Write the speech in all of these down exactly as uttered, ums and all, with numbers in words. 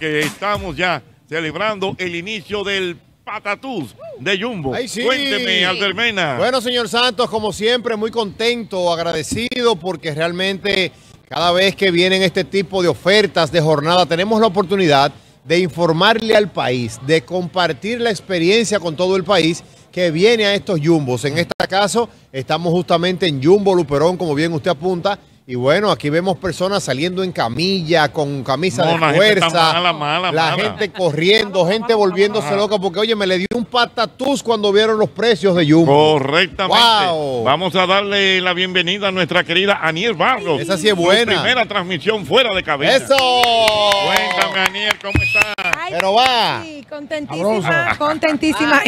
que estamos ya celebrando el inicio del Patatús de Jumbo. Ay, sí. Cuénteme, Albermena. Bueno, señor Santos, como siempre, muy contento, agradecido, porque realmente cada vez que vienen este tipo de ofertas de jornada, tenemos la oportunidad de informarle al país, de compartir la experiencia con todo el país que viene a estos Jumbos. En este caso, estamos justamente en Jumbo Luperón, como bien usted apunta. Y bueno, aquí vemos personas saliendo en camilla, con camisa no, de la fuerza, gente mala, mala, la mala. gente corriendo, gente volviéndose Ajá. loca, porque oye, me le dio un patatús cuando vieron los precios de Jumbo. Correctamente. Wow. Vamos a darle la bienvenida a nuestra querida Aniel Barros. Esa sí es buena. Su primera transmisión fuera de cabina. ¡Eso! Cuéntame, Aniel, ¿cómo estás? Ay, Pero va. Sí, contentísima, contentísima.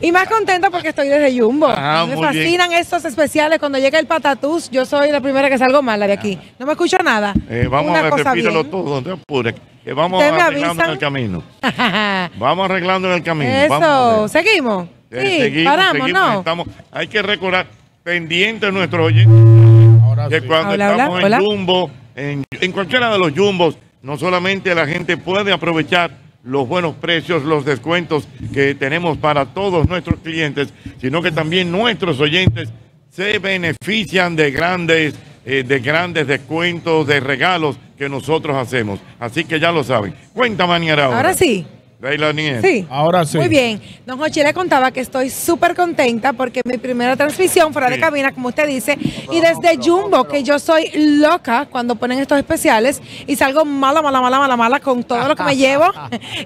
Y, y más contenta porque estoy desde Jumbo. Ajá, me fascinan bien. Estos especiales. Cuando llega el patatús, yo soy la primera que salgo mala de aquí. No me escucho nada. Eh, vamos Una a ver, repítelo todo, no te apures. Que vamos arreglando en el camino. Vamos arreglando en el camino. Eso, vamos seguimos. Eh, sí, seguimos, paramos, seguimos, ¿no? Estamos, hay que recordar, pendiente de nuestro oyente, que sí. cuando hola, estamos hola, en hola. Jumbo, en, en cualquiera de los Jumbos, no solamente la gente puede aprovechar los buenos precios, los descuentos que tenemos para todos nuestros clientes, sino que también nuestros oyentes se benefician de grandes Eh, de grandes descuentos, de regalos que nosotros hacemos. Así que ya lo saben. Cuéntame, Aniel, ahora. Ahora sí. Leila Niel. Sí. Ahora sí. Muy bien. Don Jochy, le contaba que estoy súper contenta porque mi primera transmisión fuera sí. de cabina, como usted dice, no, y desde no, Jumbo, no, no. que yo soy loca cuando ponen estos especiales y salgo mala, mala, mala, mala, mala con todo lo que me llevo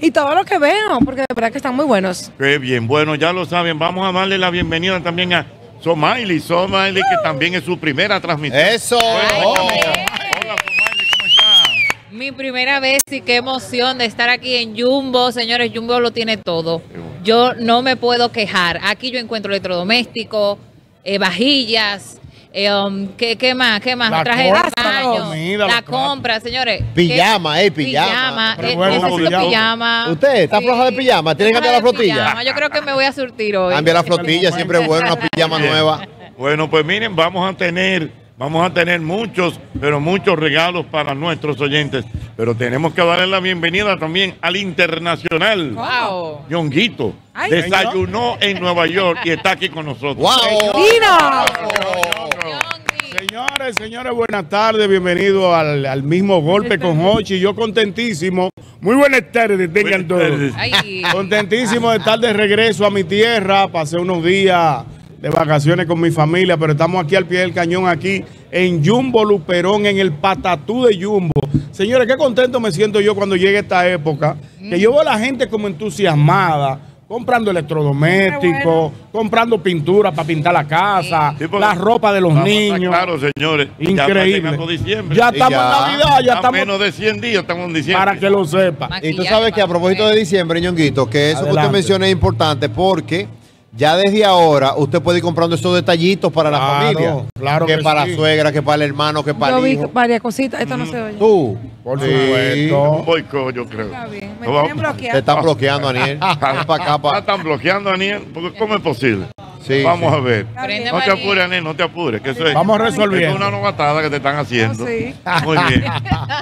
y todo lo que veo, porque de verdad que están muy buenos. Qué bien. Bueno, ya lo saben. Vamos a darle la bienvenida también a Somaili, Somaili, que también es su primera transmisión. ¡Eso! Bueno, oh. Hola, Somaili, ¿cómo estás? Mi primera vez y qué emoción de estar aquí en Jumbo. Señores, Jumbo lo tiene todo. Yo no me puedo quejar. Aquí yo encuentro electrodomésticos, eh, vajillas, eh, um, ¿qué, ¿qué más? ¿Qué más? La traje de baño, comida, la compra, señores. Pijama, eh, pijama. Pijama, eh, necesito pijama. pijama. ¿Usted está sí. floja de pijama? ¿Tiene que cambiar la flotilla? Pijama. Yo creo que me voy a surtir hoy. Cambia la flotilla, siempre es bueno, una pijama Bien. nueva. Bueno, pues miren, vamos a tener, vamos a tener muchos, pero muchos regalos para nuestros oyentes. Pero tenemos que darle la bienvenida también al internacional. ¡Wow! Ñonguito. Ay, desayunó ¿no? en Nueva York y está aquí con nosotros. ¡Wow! Señores, señores, buenas tardes, bienvenidos al, al mismo golpe con Jochy. Yo contentísimo, muy buenas tardes, tengan todos. Contentísimo de estar de regreso a mi tierra, pasé unos días de vacaciones con mi familia, pero estamos aquí al pie del cañón, aquí en Jumbo Luperón, en el Patatú de Jumbo. Señores, qué contento me siento yo cuando llegue esta época, que yo veo a la gente como entusiasmada, comprando electrodomésticos, bueno. comprando pintura para pintar la casa, sí, la ropa de los niños. Claro, señores. Increíble. Ya, ya estamos ya. en Navidad, ya a estamos. menos de cien días estamos en diciembre. Para que lo sepa. Maquillaje, y tú sabes que a propósito de diciembre, Ñonguito, que eso Adelante. que usted menciona es importante porque ya desde ahora usted puede ir comprando esos detallitos para claro, la familia. Claro que, que para sí. la suegra, que para el hermano, que para yo el hijo. Yo vi varias cositas, esto mm. no se oye. Tú. Por sí. supuesto. Boico, yo creo. Está bien. Me tienen bloqueado. Te están bloqueando, Aniel. Ven para acá, para. Están bloqueando, Aniel. ¿Cómo es posible? Sí, Vamos sí. a ver. Prende no te apures, Aniel, no te apures. Que eso es, Vamos resolviendo. Es una novatada que te están haciendo. Oh, sí. Muy bien.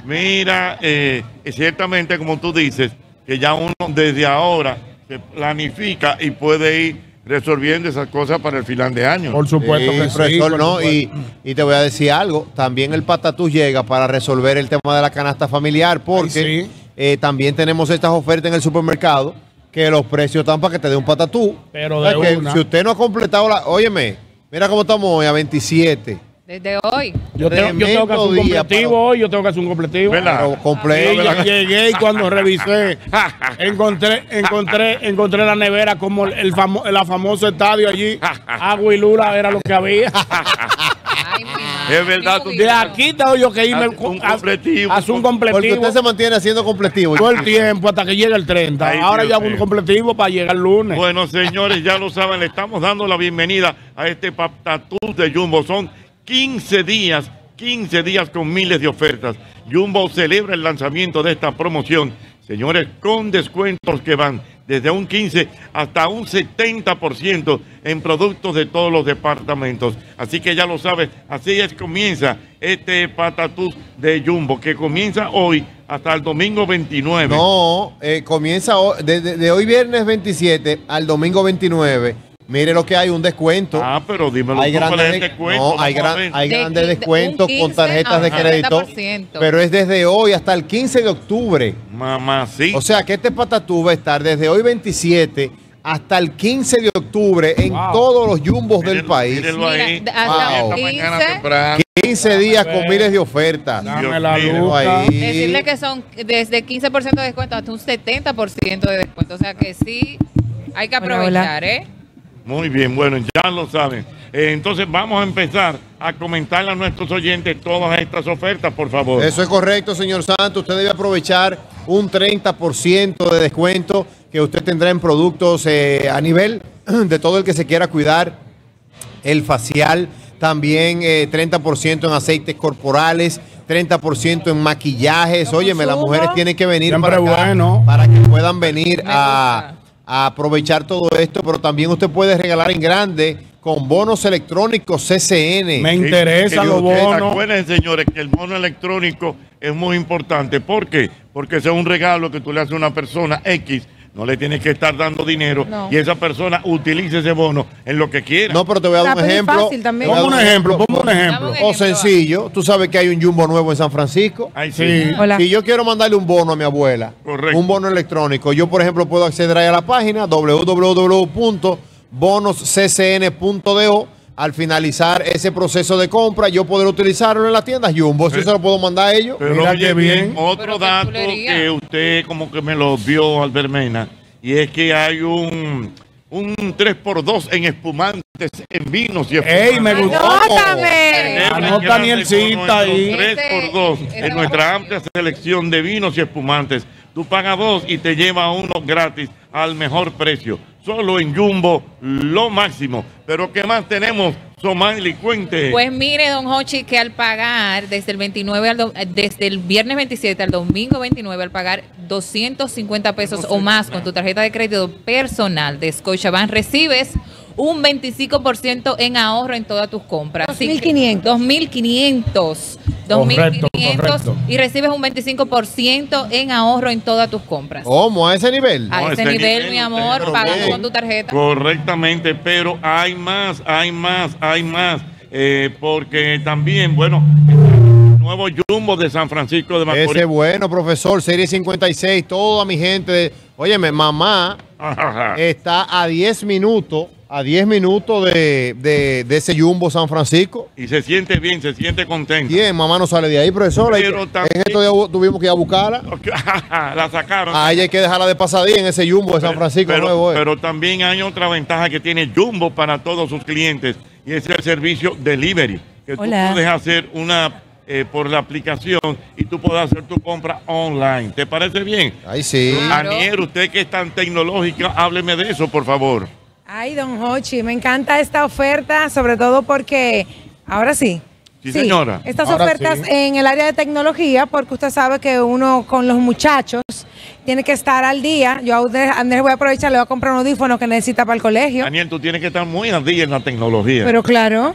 Mira, eh, ciertamente, como tú dices, que ya uno desde ahora se planifica y puede ir resolviendo esas cosas para el final de año. Por supuesto, sí, que profesor, sí, por no, supuesto. Y, y te voy a decir algo, también el Patatús llega para resolver el tema de la canasta familiar, porque Ay, sí. eh, también tenemos estas ofertas en el supermercado, que los precios están para que te dé un patatú. Pero de una. Que si usted no ha completado la... Óyeme, mira cómo estamos hoy, a veintisiete. Desde hoy. Yo tengo, yo tengo que hacer un completivo para... hoy, yo tengo que hacer un completivo. Pero completo, sí, llegué y cuando revisé, encontré, encontré, encontré la nevera como el famo, el famoso estadio allí. Agua y lula era lo que había. Ay, es verdad. De aquí tengo yo que irme un completivo. Haz un completivo. Porque usted se mantiene haciendo completivo. Todo el tiempo hasta que llegue el treinta. Ay, Ahora ya hago un completivo para llegar el lunes. Bueno, señores, ya lo saben, le estamos dando la bienvenida a este Patatús de Jumbo. Son quince días, quince días con miles de ofertas. Jumbo celebra el lanzamiento de esta promoción, señores, con descuentos que van desde un quince por ciento hasta un setenta por ciento en productos de todos los departamentos. Así que ya lo sabes, así es, comienza este patatús de Jumbo, que comienza hoy hasta el domingo veintinueve. No, eh, comienza desde de hoy viernes veintisiete al domingo veintinueve. Mire lo que hay, un descuento. Ah, pero dímelo. Hay grandes descuentos. No, hay, gran, hay de, grandes de, descuentos con tarjetas de crédito. Pero es desde hoy hasta el quince de octubre. Mamá, sí. O sea que este patatú va a estar desde hoy veintisiete hasta el quince de octubre en wow. todos los jumbos mírenlo, del país. Mírenlo ahí. Mira, hasta wow. quince. quince días con miles de ofertas. Dame la lupa. Decirle que son desde quince por ciento de descuento hasta un setenta por ciento de descuento. O sea que sí, hay que aprovechar, ¿eh? Muy bien, bueno, ya lo saben. Eh, entonces vamos a empezar a comentarle a nuestros oyentes todas estas ofertas, por favor. Eso es correcto, señor Santos. Usted debe aprovechar un treinta por ciento de descuento que usted tendrá en productos eh, a nivel de todo el que se quiera cuidar, el facial, también eh, treinta por ciento en aceites corporales, treinta por ciento en maquillajes. Óyeme, las mujeres tienen que venir para acá, bueno. para que puedan venir a... a aprovechar todo esto, pero también usted puede regalar en grande con bonos electrónicos C C N. Me interesan los bonos. Acuérdense, señores, que el bono electrónico es muy importante. ¿Por qué? Porque ese es un regalo que tú le haces a una persona X. No le tienes que estar dando dinero no. y esa persona utilice ese bono en lo que quiera. No, pero te voy a dar un ejemplo. Pongo un ejemplo, pongo un ejemplo. O sencillo, tú sabes que hay un Jumbo nuevo en San Francisco. Ay, sí. Sí. Hola. Si yo quiero mandarle un bono a mi abuela, correcto, un bono electrónico, yo por ejemplo puedo acceder ahí a la página doble u doble u doble u punto bonos c c n punto d o. Al finalizar ese proceso de compra, yo podré utilizarlo en las tiendas Jumbo. Eso eh, se lo puedo mandar a ellos. Pero mira, oye, bien, otro dato chulería. que usted como que me lo dio, Albert Mena, y es que hay un, un tres por dos en espumantes, en vinos y espumantes. ¡Ey, me gustó! ¡Anótame! Anota Nielcita ahí. tres por dos en nuestra amplia selección de vinos y espumantes. Tú pagas dos y te lleva uno gratis al mejor precio. Solo en Jumbo, lo máximo. Pero ¿qué más tenemos, Somaili? Cuente. Pues mire, don Jochy, que al pagar desde el veintinueve al do, desde el viernes veintisiete al domingo veintinueve, al pagar doscientos cincuenta pesos o más con tu tarjeta de crédito personal de Scotiabank, recibes un veinticinco por ciento en ahorro en todas tus compras. dos mil quinientos. dos mil quinientos. dos mil quinientos y recibes un veinticinco por ciento en ahorro en todas tus compras. ¿Cómo? ¿A ese nivel? A no, ese, ese nivel, nivel, mi amor, pagando con tu tarjeta. Correctamente, pero hay más, hay más, hay más. Eh, porque también, bueno, el nuevo Jumbo de San Francisco de Macorís. Ese bueno, profesor, serie cincuenta y seis, toda mi gente. De, óyeme, mamá ajá, está a diez minutos. A diez minutos de, de, de ese Jumbo San Francisco. Y se siente bien, se siente contenta. Bien, mamá no sale de ahí, profesora. Pero también, en esto ya tuvimos que ir a buscarla. La sacaron. Ahí hay que dejarla de pasadilla en ese Jumbo de San Francisco. Pero, nuevo, eh. pero también hay otra ventaja que tiene Jumbo para todos sus clientes. Y es el servicio delivery. Que Hola. tú puedes hacer una... Eh, por la aplicación y tú puedes hacer tu compra online. ¿Te parece bien? Ahí sí. Claro. Anier, usted que es tan tecnológica, hábleme de eso, por favor. Ay, don Jochy, me encanta esta oferta, sobre todo porque, ahora sí. Sí, sí señora. Estas ahora ofertas sí. en el área de tecnología, porque usted sabe que uno con los muchachos tiene que estar al día. Yo a Andrés voy a aprovechar, le voy a comprar un audífono que necesita para el colegio. Daniel, tú tienes que estar muy al día en la tecnología. Pero claro,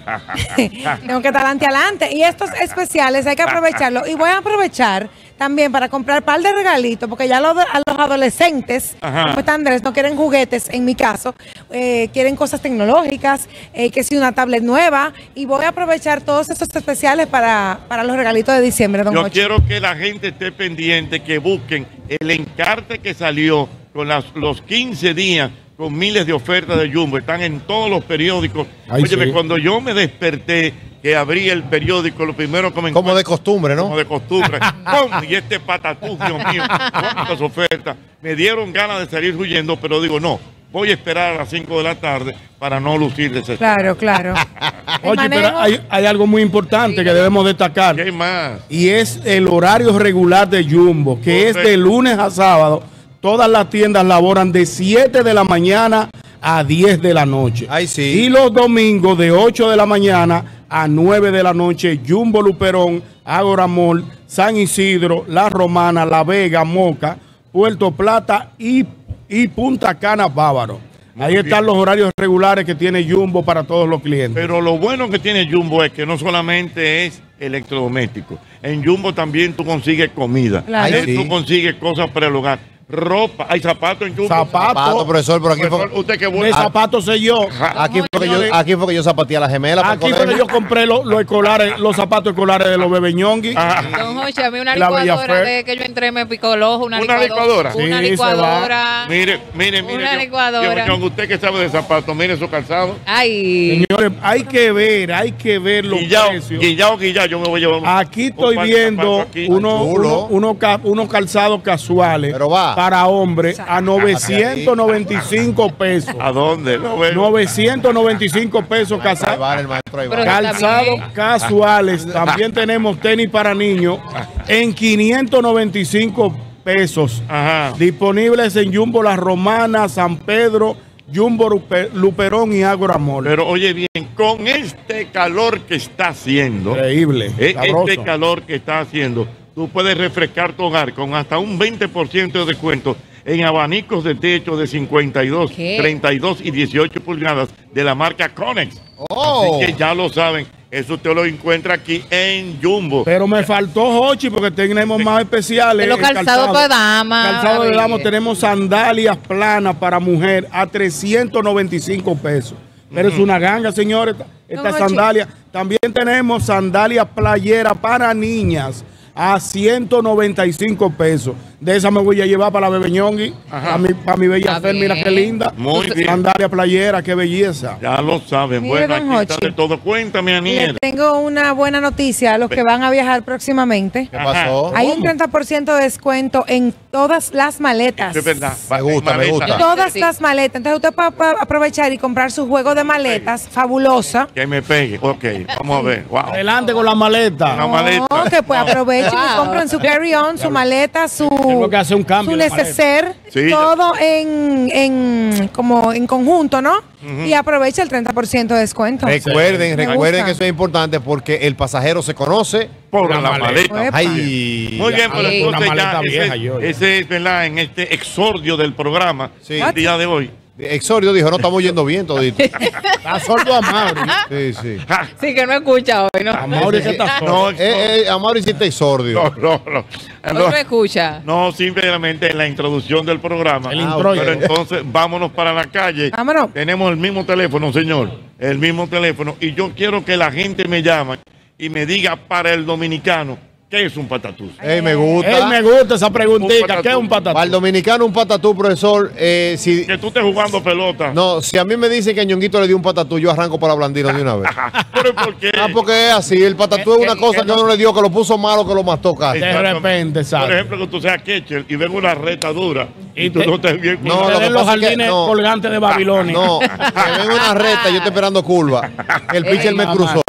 tengo que estar adelante, adelante. Y estos especiales hay que aprovecharlo. Y voy a aprovechar también para comprar par de regalitos, porque ya los, a los adolescentes, ajá, como está Andrés, no quieren juguetes, en mi caso, eh, quieren cosas tecnológicas, eh, que si una tablet nueva, y voy a aprovechar todos estos especiales para, para los regalitos de diciembre, don Yo Jochy. Quiero que la gente esté pendiente, que busquen el encarte que salió con las, los quince días, con miles de ofertas de Jumbo, están en todos los periódicos. Ay, óyeme, sí. cuando yo me desperté, que abrí el periódico, lo primero que me Como de costumbre, ¿no? Como de costumbre. Y este patatús, Dios mío, cuántas ofertas. Me dieron ganas de salir huyendo, pero digo, no, voy a esperar a las cinco de la tarde para no lucir desesperado. Claro, claro. Oye, pero hay, hay algo muy importante sí. que debemos destacar. ¿Qué más? Y es el horario regular de Jumbo, que Correcto. es de lunes a sábado. Todas las tiendas laboran de siete de la mañana a diez de la noche. Ay, sí. Y los domingos de ocho de la mañana a nueve de la noche, Jumbo Luperón, Ágora Mall, San Isidro, La Romana, La Vega, Moca, Puerto Plata y y Punta Cana Bávaro. Ahí bien. Están los horarios regulares que tiene Jumbo para todos los clientes. Pero lo bueno que tiene Jumbo es que no solamente es electrodoméstico. En Jumbo también tú consigues comida. Claro. Ahí sí. Tú consigues cosas para el hogar. Ropa, hay zapatos en Jumbo. Zapatos, zapato, profesor, por aquí profesor, fue, usted que vuelve. Zapatos soy yo. Aquí fue que yo, aquí fue que yo zapateé a la gemela. Aquí fue que yo compré los, los escolares, los zapatos escolares de los bebeñonguis. Don José, a mí una licuadora de que yo entré me picó el ojo. Una licuadora. Una licuadora. Sí, mire, mire, mire. Una yo, licuadora. Yo, yo, usted que sabe de zapatos, mire su calzado. Ay. Señores, hay que ver, hay que ver los guillao, precios. Guillao, guillao, yo me voy a llevar. Aquí estoy viendo unos uno, uno calzados casuales. Pero va. Para hombres a novecientos noventa y cinco pesos. ¿A dónde? novecientos noventa y cinco pesos calzados. Calzados casuales. También tenemos tenis para niños en quinientos noventa y cinco pesos. Ajá. Disponibles en Jumbo La Romana, San Pedro, Jumbo Luperón y Ágora Mall. Pero oye bien, con este calor que está haciendo. Increíble. Eh, este calor que está haciendo. Tú puedes refrescar tu hogar con hasta un veinte por ciento de descuento en abanicos de techo de cincuenta y dos, ¿qué? treinta y dos y dieciocho pulgadas de la marca Conex. Oh. Así que ya lo saben, eso usted lo encuentra aquí en Jumbo. Pero me faltó, Jochy, porque tenemos más especiales. Los calzados de dama. Calzado de dama, tenemos sandalias planas para mujer a trescientos noventa y cinco pesos. Pero mm. es una ganga, señores, esta no, sandalia. Jochy. También tenemos sandalias playeras para niñas a ciento noventa y cinco pesos. De esa me voy a llevar para la bebeñongui, para mi, pa mi bella Fer, mira qué linda. Muy bien. Sandalia playera, qué belleza. Ya lo saben. Mire, bueno, aquí Jochy, está de todo. Cuéntame, Aniel. Tengo una buena noticia a los que van a viajar próximamente. ¿Qué pasó? Hay un treinta por ciento de descuento en todas las maletas. Es verdad. Me gusta, me gusta. Todas sí. las maletas. Entonces usted puede aprovechar y comprar su juego de maletas. Fabulosa. Que me pegue. Ok, vamos a ver. Wow. Adelante con la maleta. No, la maleta. Que pues aprovechen wow. y compren su carry-on, su maleta, su... Tengo que hacer un cambio, su neceser, sí, todo en, en, como en conjunto, ¿no? Uh-huh. Y aprovecha el treinta por ciento de descuento. Recuerden, sí, recuerden que eso es importante porque el pasajero se conoce por la, la maleta. maleta. Ay, muy bien, pues ay, entonces ya, vieja, ese, yo, ya. ese es, ¿verdad? En este exordio del programa, sí. el día de hoy. Exordio dijo, no estamos yendo bien todito. Está sordo a Mauri. Sí, sí. Sí, que no escucha hoy, ¿no? A Mauri sí está sordo. No, eh, eh, a Mauri sí está exordio. No, no, no. No, no escucha. No, simplemente en la introducción del programa. El intro. Pero entonces, vámonos para la calle. Vámonos. Tenemos el mismo teléfono, señor. El mismo teléfono. Y yo quiero que la gente me llame y me diga para el dominicano. ¿Qué es un patatús? Él me gusta. Él me gusta esa preguntita. ¿Qué es un patatús? Para el dominicano un patatús, profesor. Eh, si, que tú estés jugando pelota. No, si a mí me dicen que Ñonguito le dio un patatús, yo arranco para Blandino de una vez. ¿Pero por qué? Ah, porque es así. El patatús es una cosa que uno le dio, que lo puso malo, que lo mastó casi. De repente, ¿sabes? Por ejemplo, que tú seas catcher y ven una reta dura y tú no estés bien. No, no, los jardines colgantes de Babilonia. No, que ven una reta y yo estoy esperando curva. El pitcher me cruzó.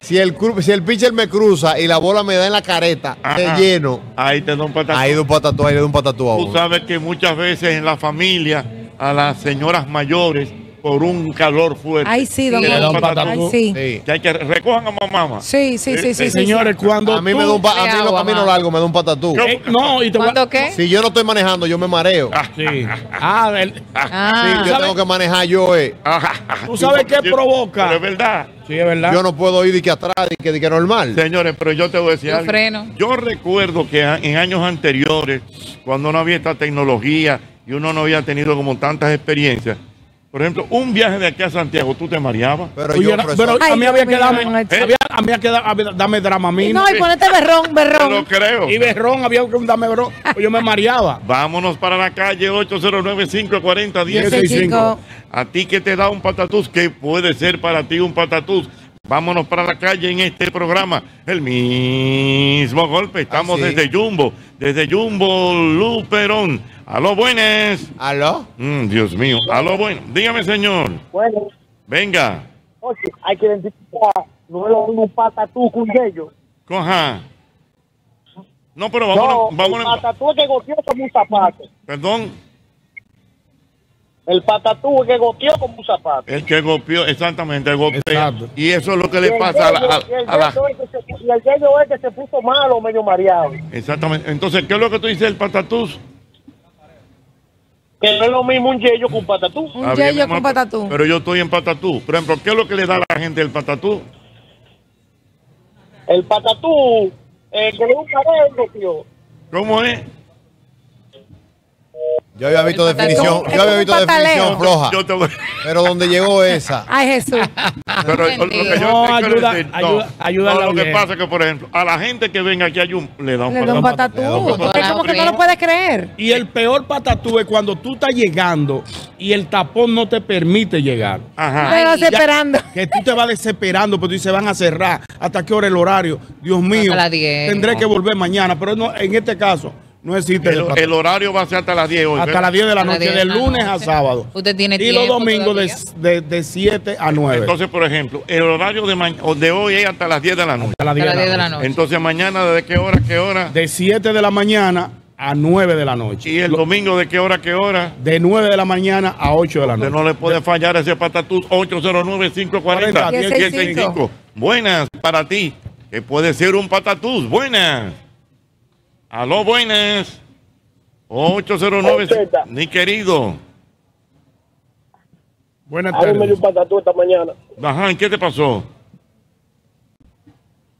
Si el, si el pitcher me cruza y la bola me da en la careta, de lleno. Ahí te da un patatú. Ahí de un patatú, ahí de un patatú. Tú sabes que muchas veces en la familia, a las señoras mayores, por un calor fuerte. Ay, sí, don, don, don patatú. Sí. Sí. Que hay que recojan a mamá. Sí, sí, sí, eh, sí, eh, sí. Señores, sí. cuando. A mí, tú, me da un pa a mí agua, los caminos largos me da un patatú. Eh, no, y te ¿Cuándo qué? Si yo no estoy manejando, yo me mareo. Ah, sí. Ah, el... ah, sí yo tengo que manejar yo. Eh. ¿Tú sabes qué provoca? Pero es verdad. Sí, es verdad. Yo no puedo ir de que atrás, de que, de que normal. Señores, pero yo te voy a decir algo. Freno. Yo recuerdo que en años anteriores, cuando no había esta tecnología y uno no había tenido como tantas experiencias, por ejemplo, un viaje de aquí a Santiago, ¿tú te mareabas? Pero, yo, era, pero ay, a mí había que darme, ¿eh? había que darme Dramamine. No, y ponete berrón, berrón. No lo creo. Y berrón, había que darme berrón. Yo me mareaba. Vámonos para la calle ocho cero nueve, cinco cuatro cero, uno cero seis cinco. A ti que te da un patatús, ¿qué puede ser para ti un patatús? Vámonos para la calle en este programa. El mismo golpe. Estamos ah, sí. desde Jumbo, desde Jumbo Luperón. Aló, buenas. Aló. Mm, Dios mío. Aló, bueno. Dígame, señor. Bueno. Venga. Oye, hay que identificar. No es lo mismo un patatú con ellos. Coja. No, pero vámonos. No, vámonos. El patatú es que goteó como un zapato. Perdón. El patatú es que golpeó como un zapato. El que golpeó, exactamente, el golpea. Y eso es lo que le pasa a la... Y el dedo es que se puso malo, medio mareado. Exactamente. Entonces, ¿qué es lo que tú dices del patatús? Que no es lo mismo un yeyo con patatú. Un ah, yeyo bien, con patatú. Pero yo estoy en patatú. Por ejemplo, ¿qué es lo que le da a la gente el patatú? El patatú, eh, con un cabello, tío. ¿Cómo es? Yo había visto el definición, patatú, yo había visto definición floja. Yo, yo te voy... Pero donde llegó esa. Ay, Jesús. Pero lo que yo no, ayuda, decir, no, ayuda, ayuda no, lo bien. Que pasa es que, por ejemplo, a la gente que venga aquí a Jumbo le da un, le da un patatú. Es como que no lo puedes creer. Y el peor patatú es cuando tú estás llegando y el tapón no te permite llegar. Ajá. Te vas desesperando. Que tú te vas desesperando, pero tú dices, van a cerrar. ¿Hasta qué hora el horario? Dios mío, hasta las diez. Tendré que volver mañana. Pero no, en este caso... No existe el, el, el horario va a ser hasta las diez hoy. Hasta ¿verdad? Las diez de la noche, de lunes a sábado. Usted tiene y los domingos de, de, de siete a nueve. Entonces, por ejemplo, el horario de, de hoy es hasta las diez de la noche. Hasta las diez, hasta de, la diez de la noche. Entonces, mañana, ¿de qué hora, qué hora? De siete de la mañana a nueve de la noche. ¿Y el domingo de qué hora, qué hora? De nueve de la mañana a ocho de la noche. Usted no le puede fallar ese patatús. Ocho cero nueve, cinco cuatro cero, uno cero seis cinco. Buenas para ti, que puede ser un patatús. Buenas. Aló, buenas. ocho cero nueve. ochenta. Mi querido. Buenas tardes. Ahí me dio un patatú esta mañana. Ajá, ¿qué te pasó?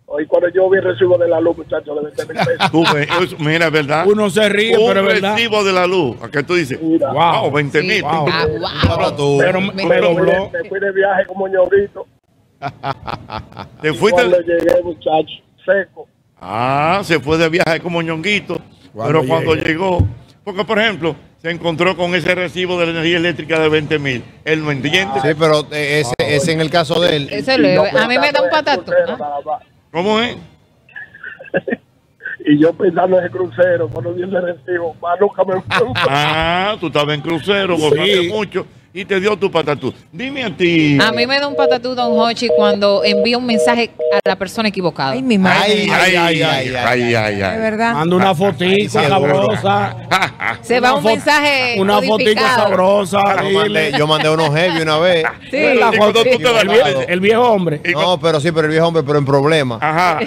Hoy cuando yo vi el recibo de la luz, muchachos, de veinte mil pesos. Tú ves, eso, mira, ¿verdad? Uno se ríe, un pero es verdad. Un recibo de la luz. ¿A qué tú dices? Mira. Wow, veinte mil. Sí, wow. Ah, wow. Tú. Pero, pero, pero, pero me fui de viaje como ñorrito. ¿Te fuiste? Cuando llegué, muchacho, seco. Ah, se fue de viaje como ñonguito, cuando pero cuando llegué. llegó, porque por ejemplo, se encontró con ese recibo de la energía eléctrica de veinte mil, él no entiende. Ah, sí, pero ese, ese en el caso de él. Ese luego, a mí me da un patatú. ¿Ah? ¿Cómo es? Y yo pensando en el crucero, cuando vi el recibo, más nunca me fue. Ah, tú estabas en crucero, gozaste sí. mucho. Y te dio tu patatú. Dime a ti. A mí me da un patatú, don Jochy, cuando envía un mensaje a la persona equivocada. Ay, mi madre. Ay, ay, ay, ay, ay, ay, ay, ay. De verdad. Manda una fotica sabrosa. Se va un mensaje Una fotica sabrosa. Yo mandé unos heavy una vez. Sí. El viejo hombre. No, pero sí, pero el viejo hombre, pero en problema. Ajá.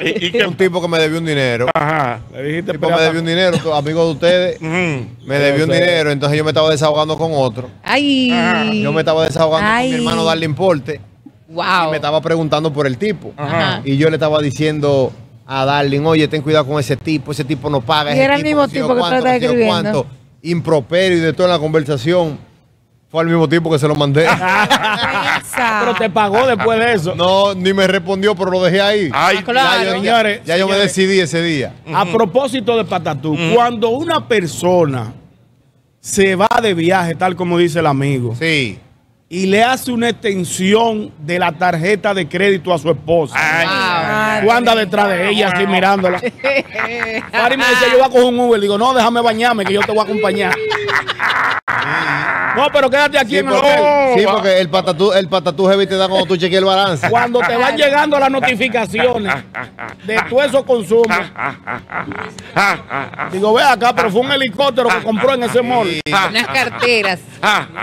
Un tipo que me debió un dinero. Ajá. Un tipo que me debió un dinero, amigo de ustedes. Me debió un dinero, entonces yo me estaba desahogando con otro. Ay. Yo me estaba desahogando Ay. con mi hermano darle importe. Wow. Y me estaba preguntando por el tipo. Ajá. Y yo le estaba diciendo a Darling, oye, ten cuidado con ese tipo, ese tipo no paga. Y era el mismo tipo que estaba escribiendo. Improperio y de toda la conversación. Fue al mismo tipo que se lo mandé. Pero te pagó después de eso. No, ni me respondió, pero lo dejé ahí. Ay, claro. Ya, yo, señores, ya, ya señores, yo me decidí ese día. A uh-huh. propósito de patatú, uh-huh. cuando una persona se va de viaje, tal como dice el amigo. Sí. Y le hace una extensión de la tarjeta de crédito a su esposa. Ay, wow. Anda detrás de ella, así mirándola. Fari me dice, yo voy a coger un Uber. Le digo, no, déjame bañarme, que yo te voy a acompañar. No, pero quédate aquí. Sí, en porque, el... sí, porque el patatú, el patatú heavy te da cuando tú chequeas el balance. Cuando te van llegando las notificaciones de todo eso consumo. Digo, ve acá, pero fue un helicóptero que compró en ese mall. Sí. Unas carteras.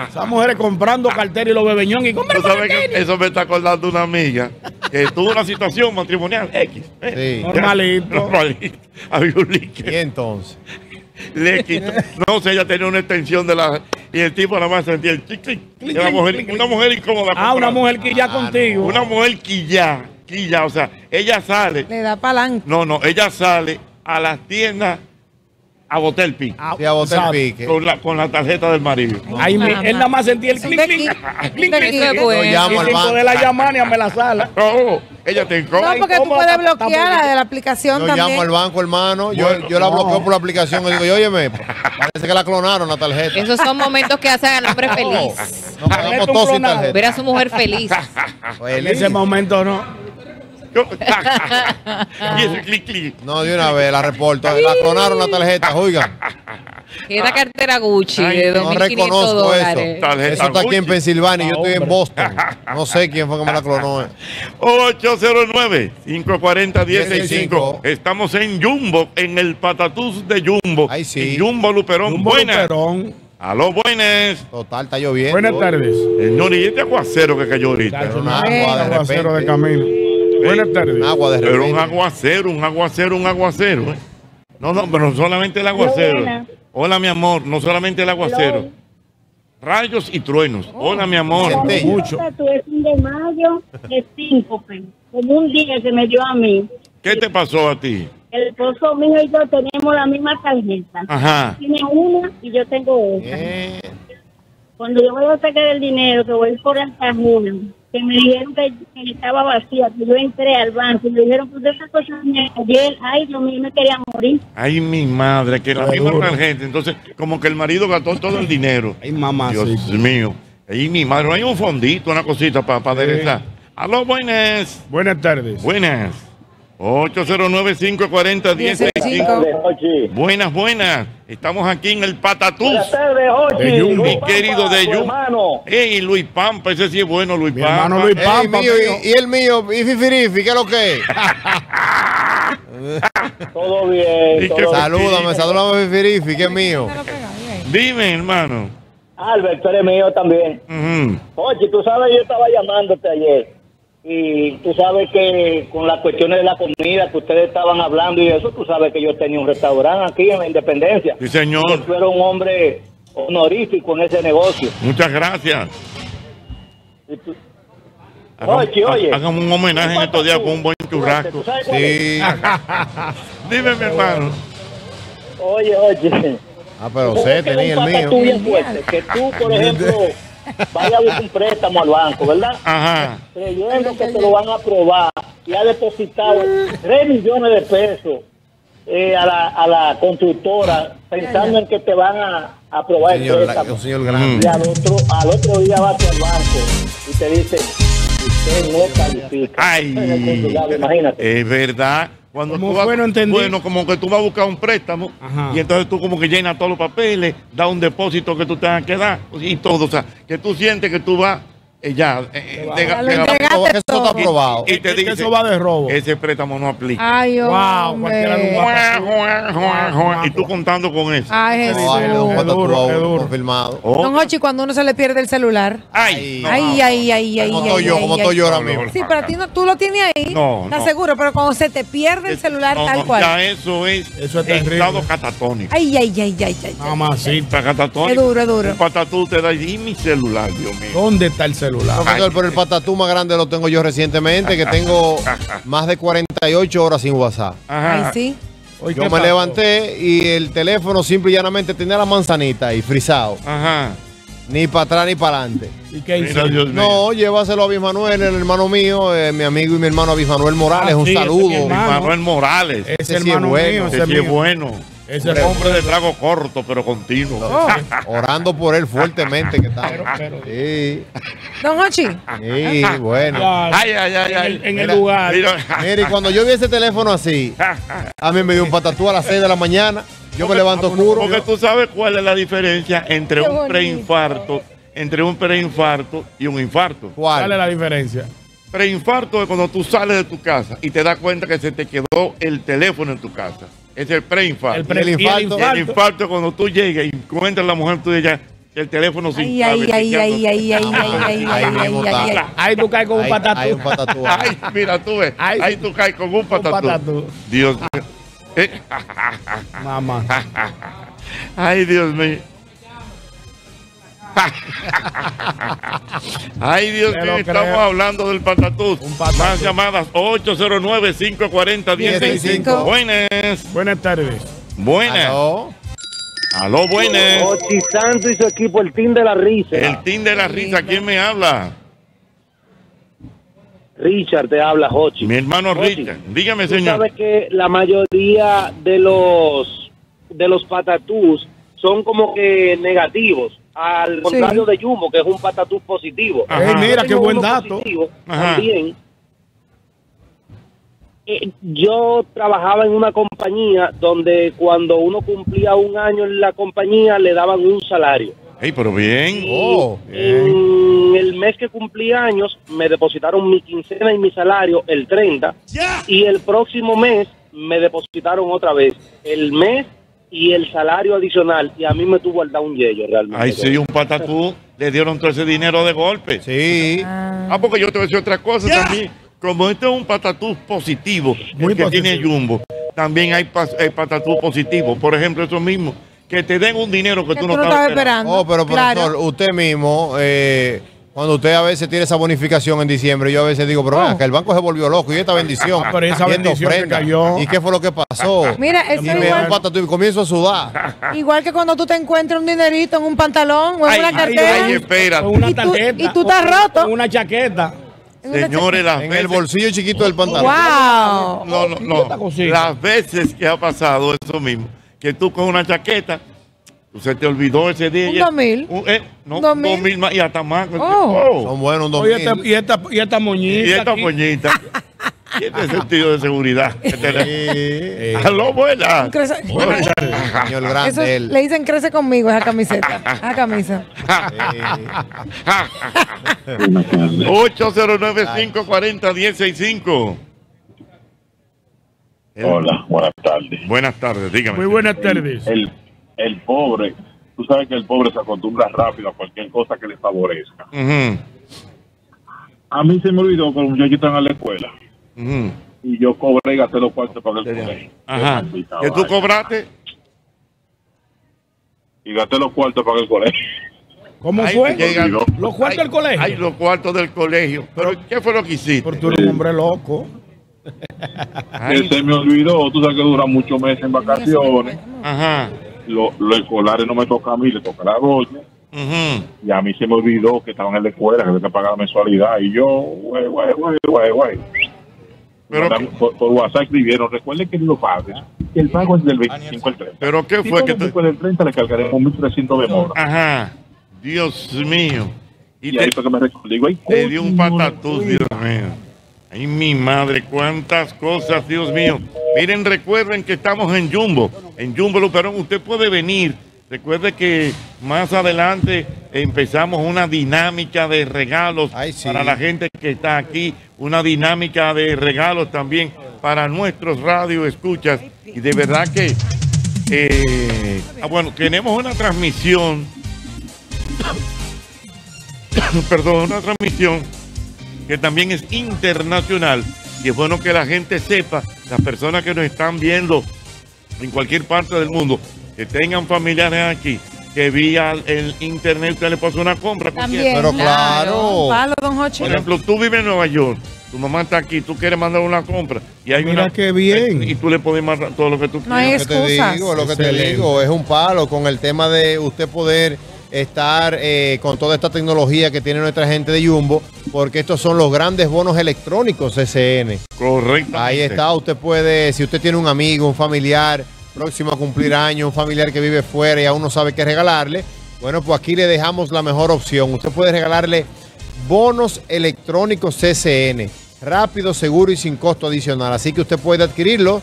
Esas mujeres comprando carteras y los bebeñón. Y ¿Tú sabes que eso me está acordando una amiga que tuvo una situación matrimonial X. Eh, sí. Normalito. Normalito. Había un líquido. ¿Y entonces? Le quitó. No sé, ella tenía una extensión de la. Y el tipo nada más sentía el clic, clic, clic, una, mujer, clic, clic. Una mujer incómoda. Ah, una mujer que ya ah, contigo. No. Una mujer que ya, que ya, o sea, ella sale. Le da palanca. No, no, ella sale a las tiendas a botar el pique. A, sí, a botar el pique. Con la, con la tarjeta del marido. Ahí no, él nada más sentía el clic, clic, clic, clic. Yo llamo al banco. De la llamada me la sala. No, ella te encoja. No, porque tú puedes bloquearla de la aplicación también. Yo llamo al banco, hermano. Yo, yo la bloqueo por la aplicación y digo, óyeme, parece que la clonaron la tarjeta. Esos son momentos que hacen al hombre feliz. No, pagamos todos sin tarjeta. Ver a su mujer feliz. En ese momento no. Y ese clic, clic. No, de una vez la reporto. La clonaron la tarjeta, oigan. Queda cartera Gucci. Ay, de no reconozco dólares. Eso. Eso está aquí en Pensilvania y yo estoy en Boston. No sé quién fue que me la clonó. ocho cero nueve, cinco cuatro cero, uno cero seis cinco. Estamos en Jumbo, en el patatús de Jumbo. Ahí sí. En Jumbo Luperón. Jumbo buenas. Luperón. Aló, buenas. Total, está lloviendo. Buenas tardes. Señor, y este aguacero que cayó ahorita. Un aguacero de camino. Buenas tardes. Un agua de repente. Pero un aguacero, un aguacero, un aguacero. ¿Eh? No, no, pero solamente el aguacero. Hola, mi amor, no solamente el aguacero. Hello. Rayos y truenos. Oh, hola, mi amor. Mucho. Es un de mayo de síncope. Como un día que me dio a mí. ¿Qué te pasó a ti? El esposo mío y yo tenemos la misma tarjeta. Ajá. Tiene una y yo tengo otra. Eh. Cuando yo voy a sacar el dinero, que voy por las cajunas, que me dijeron que estaba vacía, que yo entré al banco y me dijeron, pues esas cosas me ayer, ay, yo me quería morir. Ay, mi madre, que la misma tarjeta. Entonces, como que el marido gastó todo el dinero. Ay, mamá. Dios sí. mío. Ay, mi madre, hay un fondito, una cosita para pa aderezar. Sí. Aló, buenas. Buenas tardes. Buenas. ocho cero nueve, cinco cuatro cero, uno cero seis cinco. Buenas, buenas. Estamos aquí en el Patatús. Buenas tardes, Jochy. Mi querido de Jumbo. Ey, Luis Pampa, ese sí es bueno, Luis mi Pampa. Hermano Luis Ey, Pampa. Mío, y, y el mío, y Fifirifi, ¿qué es lo que es? Todo bien. Todo salúdame, bien. salúdame Fifirifi, que es mío. Dime, hermano. Albert, tú eres mío también. Jochy, uh-huh. tú sabes, yo estaba llamándote ayer. Y tú sabes que con las cuestiones de la comida que ustedes estaban hablando y eso, tú sabes que yo tenía un restaurante aquí en la Independencia. Sí, señor. Yo era un hombre honorífico en ese negocio. Muchas gracias. Tú... Hagamos, oye, oye. Hagamos un homenaje en estos días con un buen churrasco. Sí. Dime, mi hermano. Oye, oye. Ah, pero sé, tenía el mío. Tú bien fuerte, que tú, por ejemplo... vaya a buscar un préstamo al banco, ¿verdad? Ajá. Creyendo que te lo van a aprobar y ha depositado tres millones de pesos eh, a, la, a la constructora, pensando en que te van a aprobar el préstamo. Señor grande. Y al otro, al otro día vas al banco y te dice, usted no califica. Ay, imagínate. Es verdad. Cuando tú vas, bueno, bueno, como que tú vas a buscar un préstamo. Ajá. Y entonces tú como que llenas todos los papeles, da un depósito que tú tengas que dar y todo. O sea, que tú sientes que tú vas, eh, ya, eh, te va. de, de, de, eso está aprobado. Y, y te dice, eso va de robo. Ese préstamo no aplica. Ay, wow, cualquiera no. Y tú contando con eso. Ay, Jesús. Ay, no, es duro, es duro. Confirmado. Don Jochy, cuando uno se le pierde el celular. Ay, no, ay, ay, ay, ay. Como estoy yo, como estoy yo ahora mismo. Sí, pero a ti no, tú lo tienes ahí. No, no. Te aseguro, pero cuando se te pierde el celular no, no, tal cual. Ya eso es, eso es estado catatónico. Ay, ay, ay, ay, ay. Mamacita catatónico. Es duro, es duro. El patatú te da y mi celular, Dios mío. ¿Dónde está el celular? Profesor, pero el patatú más grande lo tengo yo recientemente, que tengo más de cuarenta y ocho horas sin WhatsApp. Ajá. Ay, sí. Yo me pasó? levanté y el teléfono simple y llanamente tenía la manzanita ahí, frisado. Ajá. Ni para atrás ni para adelante. ¿Y qué hizo? Mira, no, llévaselo a Bismanuel, el hermano mío, eh, mi amigo y mi hermano Bismanuel Morales. Ah, un sí, saludo. Bismanuel Morales. Ese, ese sí es bueno. Ese sí es bueno. Ese hombre, hombre de trago corto, pero continuo. Oh. Orando por él fuertemente. Que está. Pero, pero. Sí. Don Jochy. Sí, bueno. Ay, ay, ay, ay. En el, en mira, el lugar. Mire, cuando yo vi ese teléfono así, a mí me dio un patatú a las seis de la mañana. Yo porque, me levanto oscuro. Porque tú sabes cuál es la diferencia entre un preinfarto, entre un preinfarto y un infarto. ¿Cuál? ¿Cuál es la diferencia? Preinfarto es cuando tú sales de tu casa y te das cuenta que se te quedó el teléfono en tu casa. Es el preinfarto. El, pre el, infarto. El infarto es cuando tú llegas y encuentras a la mujer tuya que el teléfono sin ay, ay, ay, ay, ay, ay, ay, ay, ay, ay, tú caes con un patatú. Ay, mira, tú ves. Ahí tú caes con un patatú. Dios mío. ¿Eh? Mamá. Ay, Dios mío. Ay, Dios mío, estamos hablando del patatús. patatús. Más llamadas ocho cero nueve, cinco cuatro cero, uno cero seis cinco. Buenas. Buenas tardes. Buenas. Aló. Aló, buenas. Jochy Santos y su equipo, el team de la risa. El team de la risa, ¿quién me habla? Richard te habla, Jochy. Mi hermano Jochy, Richard, dígame, ¿tú señor? Sabes que la mayoría de los de los patatús son como que negativos, al contrario sí. de Jumbo, que es un patatús positivo. Ajá. Mira, yo qué buen dato. Ajá. También, eh, yo trabajaba en una compañía donde cuando uno cumplía un año en la compañía le daban un salario. Hey, pero bien. Oh, bien. En el mes que cumplí años me depositaron mi quincena y mi salario el treinta. Yeah. Y el próximo mes me depositaron otra vez el mes y el salario adicional. Y a mí me tuvo al dar un yello realmente. Ay, sí, un patatú. Le dieron todo ese dinero de golpe. Sí. Ah, ah porque yo te voy a decir otra cosa yeah. también. Como este es un patatús positivo, muy el que positivo. tiene Jumbo, también hay, hay patatús positivos. Por ejemplo, eso mismo. que te den un dinero que, que tú no, tú no estabas esperando. Oh, pero profesor, claro. usted mismo, eh, cuando usted a veces tiene esa bonificación en diciembre, yo a veces digo, pero oh. que el banco se volvió loco y esta bendición, pero esa bendición ofrenda, que cayó. ¿Y qué fue lo que pasó? Mira, eso y es me igual. Pata, comienzo a sudar. Igual que cuando tú te encuentras un dinerito en un pantalón o en ay, una cartera, ay, espérate. Una y, tú, y tú estás o, roto. O una chaqueta. Señores, las en veces... el bolsillo chiquito del pantalón. Wow. No, no, no. Las veces que ha pasado eso mismo, que tú con una chaqueta, se te olvidó ese día. Un dos mil. Un, eh, no, dos mil. Dos mil más y hasta más. Oh. Oh. Son buenos, un dos mil. Esta, y, esta, y esta moñita. Y esta moñita. Tiene sentido de seguridad. Sí. Aló, buena. Crece... buenas. Señor grande, eso, él. Le dicen crece conmigo esa camiseta. Esa camisa. ocho cero nueve, cinco cuatro cero, uno cero seis cinco. Hola, buenas tardes. Buenas tardes, dígame. Muy buenas tardes. El, el pobre, tú sabes que el pobre se acostumbra rápido a cualquier cosa que le favorezca. Uh-huh. A mí se me olvidó que los muchachos están a la escuela. Mm. Y yo cobré y gasté los cuartos para el colegio. Ajá. ¿Que tú cobraste? Y gasté los cuartos para el colegio. ¿Cómo ay, fue? Llegan, los los cuartos ay, del colegio. Ay, los cuartos del colegio. ¿Pero qué fue lo que hiciste? Porque tú eres un hombre loco. Que se me olvidó. Tú sabes que dura muchos meses en vacaciones. Ajá. Los, los escolares no me tocan a mí, le toca la doña. Uh-huh. Y a mí se me olvidó que estaban en la escuela, que había que pagar la mensualidad. Y yo, güey, güey, güey, güey, güey. Pero por, por WhatsApp escribieron, recuerden que los padres, que el pago es del veinticinco al treinta. ¿Pero qué fue? Si que tú... del treinta le cargaremos mil trescientos de mora. Ajá, Dios mío. Y, y te... ahí fue que me digo, ay, te dio un patatús, Dios mío. Ay, mi madre, cuántas cosas, Dios mío. Miren, recuerden que estamos en Jumbo, en Jumbo Luperón, usted puede venir. Recuerde que más adelante empezamos una dinámica de regalos ay, sí. para la gente que está aquí, una dinámica de regalos también para nuestros radioescuchas. Y de verdad que, eh, ah, bueno, tenemos una transmisión, perdón, una transmisión que también es internacional. Y es bueno que la gente sepa, las personas que nos están viendo en cualquier parte del mundo, que tengan familiares aquí, que vía el internet usted le pasó una compra. También, pero claro. Palo, don Jochy. Por ejemplo, tú vives en Nueva York, tu mamá está aquí, tú quieres mandar una compra. Y hay mira una, qué bien. Y tú le puedes mandar todo lo que tú quieras. No hay excusas. Lo que te digo, lo que te digo es un palo con el tema de usted poder estar eh, con toda esta tecnología que tiene nuestra gente de Jumbo, porque estos son los grandes bonos electrónicos C C N. Correcto. Ahí está, usted puede, si usted tiene un amigo, un familiar próximo a cumplir años, un familiar que vive fuera y aún no sabe qué regalarle, bueno, pues aquí le dejamos la mejor opción. Usted puede regalarle bonos electrónicos C C N, rápido, seguro y sin costo adicional. Así que usted puede adquirirlo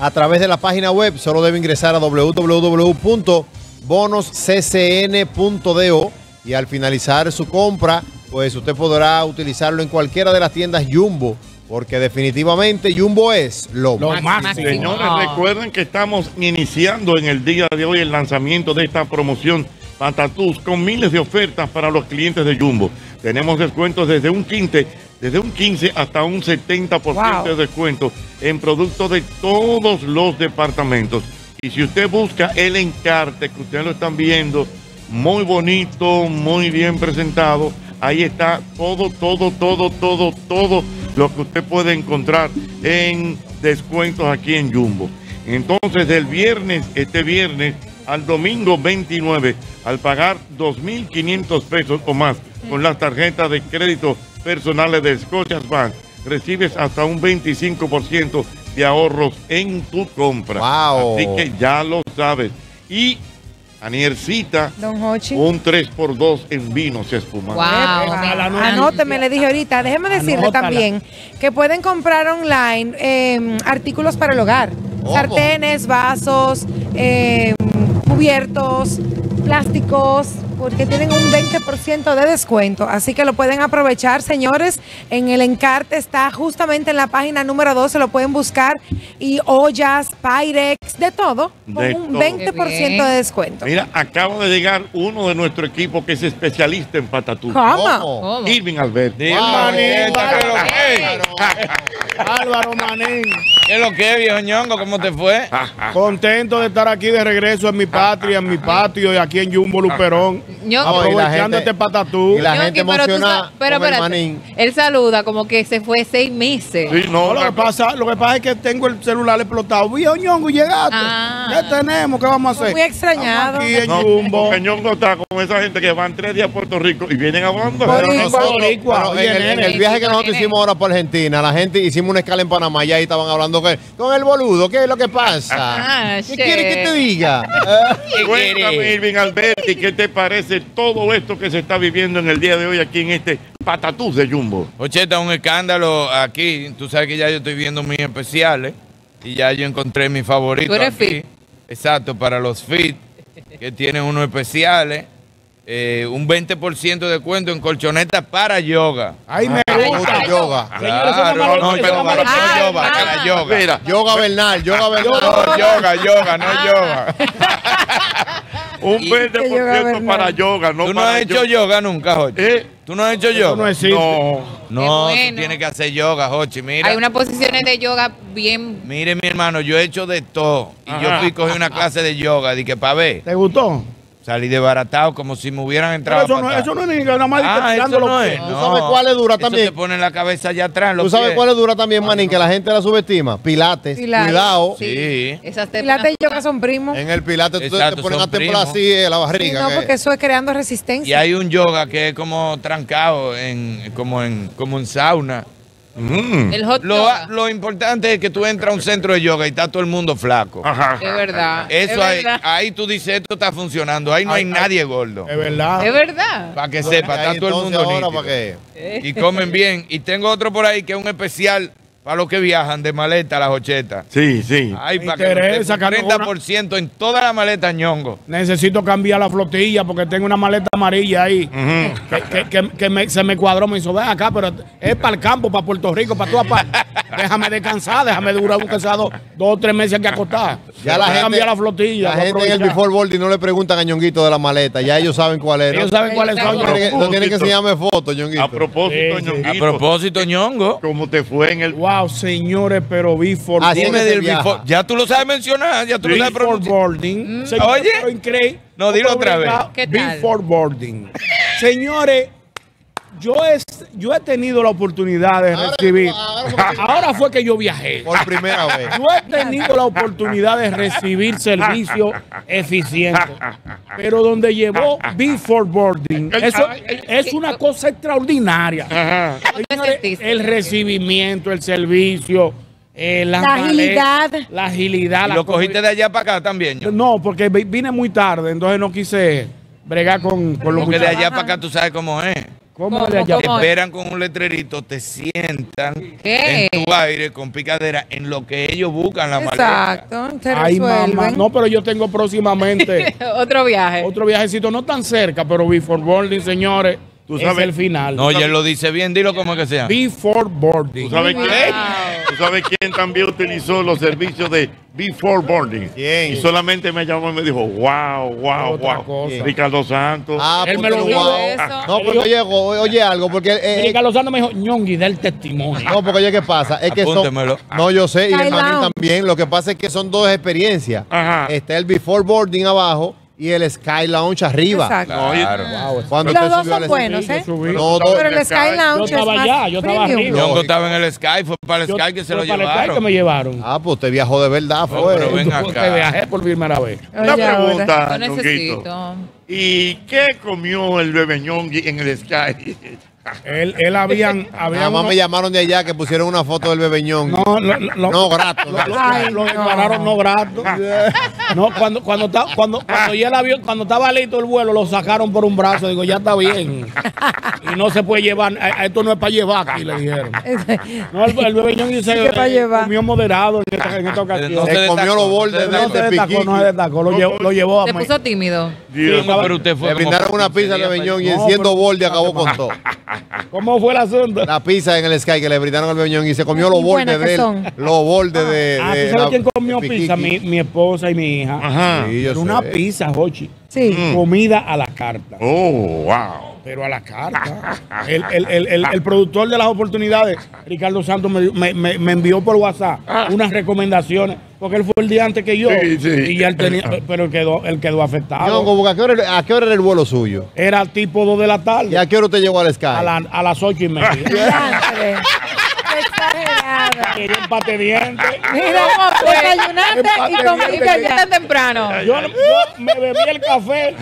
a través de la página web. Solo debe ingresar a doble u doble u doble u punto bonos c c n punto d o y al finalizar su compra, pues usted podrá utilizarlo en cualquiera de las tiendas Jumbo. Porque definitivamente Jumbo es lo, lo más. Señores, recuerden que estamos iniciando en el día de hoy el lanzamiento de esta promoción Patatús con miles de ofertas para los clientes de Jumbo. Tenemos descuentos desde un quince, desde un quince hasta un setenta por ciento wow. de descuento en productos de todos los departamentos. Y si usted busca el encarte, que ustedes lo están viendo, muy bonito, muy bien presentado, ahí está todo, todo, todo, todo, todo lo que usted puede encontrar en descuentos aquí en Jumbo. Entonces, del viernes, este viernes, al domingo veintinueve, al pagar dos mil quinientos pesos o más con las tarjetas de crédito personales de Scotiabank, recibes hasta un veinticinco por ciento de ahorros en tu compra. Wow. Así que ya lo sabes. Y Aniercita, don Jochy, un tres por dos en vinos espumantes. Wow. Anóteme, le dije ahorita. Déjeme decirle Anótala. También que pueden comprar online eh, artículos para el hogar. Oh. Sartenes, vasos, eh, cubiertos, plásticos, porque tienen un veinte por ciento de descuento. Así que lo pueden aprovechar, señores. En el encarte está justamente en la página número doce. Lo pueden buscar. Y ollas, Pyrex, de todo. Con de un todo. veinte por ciento de descuento. Mira, acaba de llegar uno de nuestro equipo que es especialista en patatús. ¿Cómo? Irving Alberti. Álvaro Manín. Álvaro Manín. ¿Qué es lo que, viejo ñongo? ¿Cómo te fue? Contento de estar aquí de regreso en mi patria, en mi patio y aquí en Jumbo, Luperón. Aprovechando este patatú. Y la gente emocionada. Pero espérate, él saluda como que se fue seis meses. Sí, no, lo que pasa, lo que pasa es que tengo el celular explotado. Viejo ñongo, llegaste. ¿Qué tenemos? ¿Qué vamos a hacer? Muy extrañado. Aquí en Jumbo. El ñongo está con esa gente que van tres días a Puerto Rico y vienen a Bando. En el viaje que nosotros hicimos ahora por Argentina, la gente hicimos una escala en Panamá y ahí estaban hablando que, con el boludo, ¿qué es lo que pasa? Ah, ¿qué quieres que te diga? Cuéntame, Irving Alberti, ¿qué te parece todo esto que se está viviendo en el día de hoy aquí en este patatús de Jumbo? Ocheta, un escándalo aquí. Tú sabes que ya yo estoy viendo mis especiales y ya yo encontré mis favoritos. ¿Tú eres fit? Exacto, para los fit que tienen unos especiales. Eh, un veinte por ciento de descuento en colchonetas para yoga. Ay, me gusta ah, yoga. Claro, no, no, pero para ah, yoga, ah, para yoga. Mira, yoga Bernal, yoga Bernal. No, yoga, yoga, no yoga. Un veinte por ciento para yoga, no. ¿Tú no para has hecho yoga, yoga nunca, Jochi? ¿Eh? ¿Tú no has hecho yoga? No existe. No, no, bueno. Tú tienes que hacer yoga, Jochi, mira. Hay unas posiciones de yoga bien... Mire, mi hermano, yo he hecho de todo. Y Ajá. yo fui cogí una clase de yoga, de que para ver. ¿Te gustó? Salí desbaratado como si me hubieran entrado. Pero eso, no, eso no es ni nada más. Ah, eso no pies. es. No. ¿Tú sabes cuál es dura también? Eso te ponen la cabeza allá atrás. ¿Tú sabes pies? cuál es dura también, Manín? Que la gente la subestima. Pilates. Pilates. Cuidado. Sí. sí. Pilates y yoga son primos. En el Pilates tú te ponen a templar así la barriga. Sí, no, porque eso es creando resistencia. Y hay un yoga que es como trancado, en, como, en, como en sauna. Mm. El hot lo, lo importante es que tú entras a un centro de yoga y está todo el mundo flaco. Ajá. Es verdad. Eso es ahí, verdad. Ahí tú dices, esto está funcionando. Ahí no ay, hay ay, nadie gordo. Es verdad. Es verdad. Para que bueno, sepa, está todo el mundo nítido. Que... Y comen bien. Y tengo otro por ahí que es un especial para los que viajan de maleta a las ochetas. Sí, sí. Ay, para que treinta por ciento una... en toda la maleta, ñongo. Necesito cambiar la flotilla porque tengo una maleta amarilla ahí. Uh-huh. Que, que, que, que me, se me cuadró, me hizo, ven acá, pero es para el campo, para Puerto Rico, para todas partes. Déjame descansar, déjame durar un casado dos o tres meses que acostar. Ya la gente cambia la flotilla. La gente en el before boarding no le preguntan a ñonguito de la maleta, ya ellos saben cuál es. Ellos saben cuál es. No tienen que enseñarme fotos, ñonguito. A propósito, sí, sí. ñonguito. A propósito, ñongo. ¿Cómo te fue en el... Wow, señores, pero before boarding. Ya tú lo sabes mencionar, ya tú lo sabes pronunciar. Before boarding. Oye, no, dilo otra vez. Before boarding. Señores, Yo he, yo he tenido la oportunidad de recibir, ahora, ahora fue que yo viajé. Por primera vez. Yo he tenido la oportunidad de recibir servicio eficiente. Pero donde llevó Before Boarding, eso es una cosa extraordinaria. Ajá. El, el recibimiento, el servicio... Eh, la, la agilidad. Maleta, la agilidad. ¿Y lo cogiste de allá para acá también? ¿Yo? No, porque vine muy tarde, entonces no quise bregar con, con los muchachos. Porque de allá para acá tú sabes cómo es. ¿Cómo ¿Cómo, te esperan con un letrerito, te sientan ¿Qué? en tu aire con picadera en lo que ellos buscan la maleta. Exacto, te Ay, mamá, no, pero yo tengo próximamente otro viaje. Otro viajecito, no tan cerca, pero before boarding, señores, ¿Tú sabes? es el final. No, ya lo dice bien, dilo como que sea. Before boarding. ¿Tú sabes wow. quién? ¿Tú sabes quién también utilizó los servicios de Before Boarding? Bien. Y solamente me llamó y me dijo, wow, wow, wow. Ricardo Santos. Ah, él me lo dijo. No, porque yo, oye, oye algo, porque... Eh, Ricardo Santos me dijo, ñongui, da el testimonio. No, porque oye, ¿qué pasa? Es que son, no, yo sé, y el Manín también. Lo que pasa es que son dos experiencias. Ajá. Está el Before Boarding abajo y el Sky Lounge arriba. Exacto. Claro. Wow, cuando los dos son buenos, ¿eh? No, pero el Sky Lounge yo estaba es allá, yo estaba arriba. Yo estaba en el Sky, fue para el yo, Sky que se lo llevaron. Para el Sky que me llevaron. Ah, pues usted viajó de verdad, fue. No, pero ven tú, acá. Te viajé por primera vez. Una pregunta, Ñonguito. ¿Y qué comió el bebé Ñongui en el Sky? Él, él habían... habían Nada más me llamaron de allá que pusieron una foto del bebeñón. No, lo, lo, no grato. Lo, lo, ay, lo embararon no grato. No, cuando, cuando, cuando, cuando, ya el avión, cuando estaba listo el vuelo, lo sacaron por un brazo. Digo, ya está bien. Y no se puede llevar. Esto no es para llevar aquí, le dijeron. No, el, el bebeñón dice que comió moderado en esta, en esta ocasión. No se destacó, comió los bordes. No se destacó, no se destacó. Lo llevó, lo llevó a Se puso tímido. Dios, sí, pero usted fue le brindaron una pizza al bebeñón y enciendo borde acabó con todo. ¿Cómo fue el asunto? La pizza en el Sky que le brindaron al bebeñón y se comió los bordes de él. Los bordes de... Ah, ¿tú sabes quién comió pizza? Mi, mi esposa y mi hija. Ajá. Sí, yo sé. Una pizza, Jochi. Sí. Mm. Comida a la carta. Oh, wow. pero a la carta. El, el, el, el, el productor de las oportunidades, Ricardo Santos, me, me, me envió por WhatsApp unas recomendaciones, porque él fue el día antes que yo, sí, sí. y ya él tenía, pero él quedó, él quedó afectado. Yo, como, ¿a qué hora, ¿a qué hora era el vuelo suyo? Era tipo dos de la tarde. ¿Y a qué hora te llegó al Sky? A, la, a las ocho y media. Exagerada. Quería empate diente. Mira, desayunaste y comiste temprano. Yo, yo me bebí el café,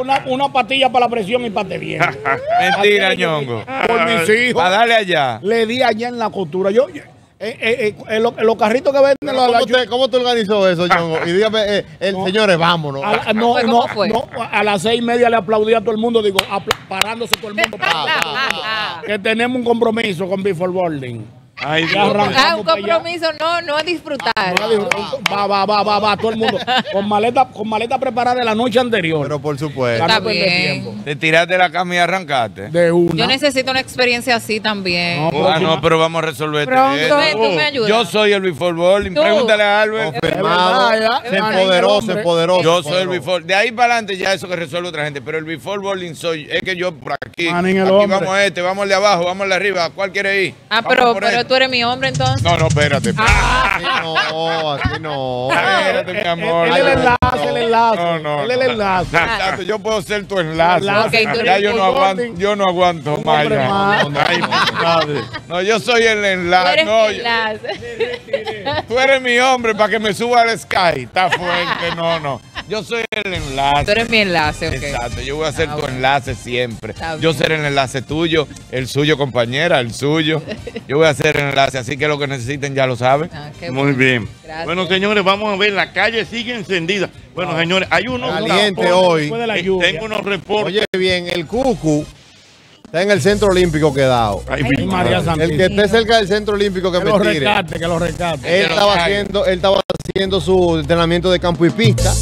una, una pastilla para la presión y pate diente. Mentira, ñongo. Por mis hijos. A darle allá. Le di allá en la costura. Yo... Eh, eh, eh, los, los carritos que venden... ¿Cómo, la, te, ¿Cómo te organizó eso, Jumbo? Y dígame, eh, el, no, señores, vámonos. A, la, no, no, no, a las seis y media le aplaudí a todo el mundo, digo, parándose todo el mundo. Que tenemos un compromiso con Before Boarding. Ay, ah, un compromiso, no, no a disfrutar. Ah, no, va, va, va, va, va, todo el mundo. Con maleta, con maleta preparada de la noche anterior. Pero por supuesto. Está bien. Te tiraste de la cama y arrancaste. De una. Yo necesito una experiencia así también. No, ah, no, pero vamos a resolver esto. Tú me ayudas. Yo soy el Before Boarding. Pregúntale a Albert. Se poderoso, es poderoso. Yo soy el Before. De ahí para adelante ya eso que resuelve otra gente. Pero el Before Boarding soy. Es que yo por aquí. Aquí vamos a este, vamos al de abajo, vamos al de arriba. ¿Cuál quiere ir? Ah, pero. ¿Tú eres mi hombre entonces? No, no, espérate. espérate. Ah. Así no, así no. Espérate, mi amor. Él el, el, el enlace, el enlace. No, no. Él el, el enlace. Ah. Yo puedo ser tu enlace. Okay, ya yo no, aguanto, yo no aguanto más. No, no, no, yo soy el enlace. Tú eres, no, mi enlace. Tú eres mi hombre para que me suba al Sky. Está fuerte, no, no. Yo soy el enlace. Tú eres mi enlace, ok. Exacto, yo voy a ser ah, tu bueno. enlace siempre. Yo seré el enlace tuyo, el suyo, compañera, el suyo. Yo voy a ser el enlace, así que lo que necesiten ya lo saben. Ah, Muy bueno. bien. Gracias. Bueno, señores, vamos a ver, la calle sigue encendida. Bueno, ah. señores, hay unos... Caliente hoy. De la lluvia. Tengo unos reportes. Oye, bien, el Cucu... Está en el Centro Olímpico quedado. Ay, Ay, María el que esté cerca del Centro Olímpico que, que me tire. Rescate, que lo rescate. Él estaba, haciendo, él estaba haciendo su entrenamiento de campo y pista.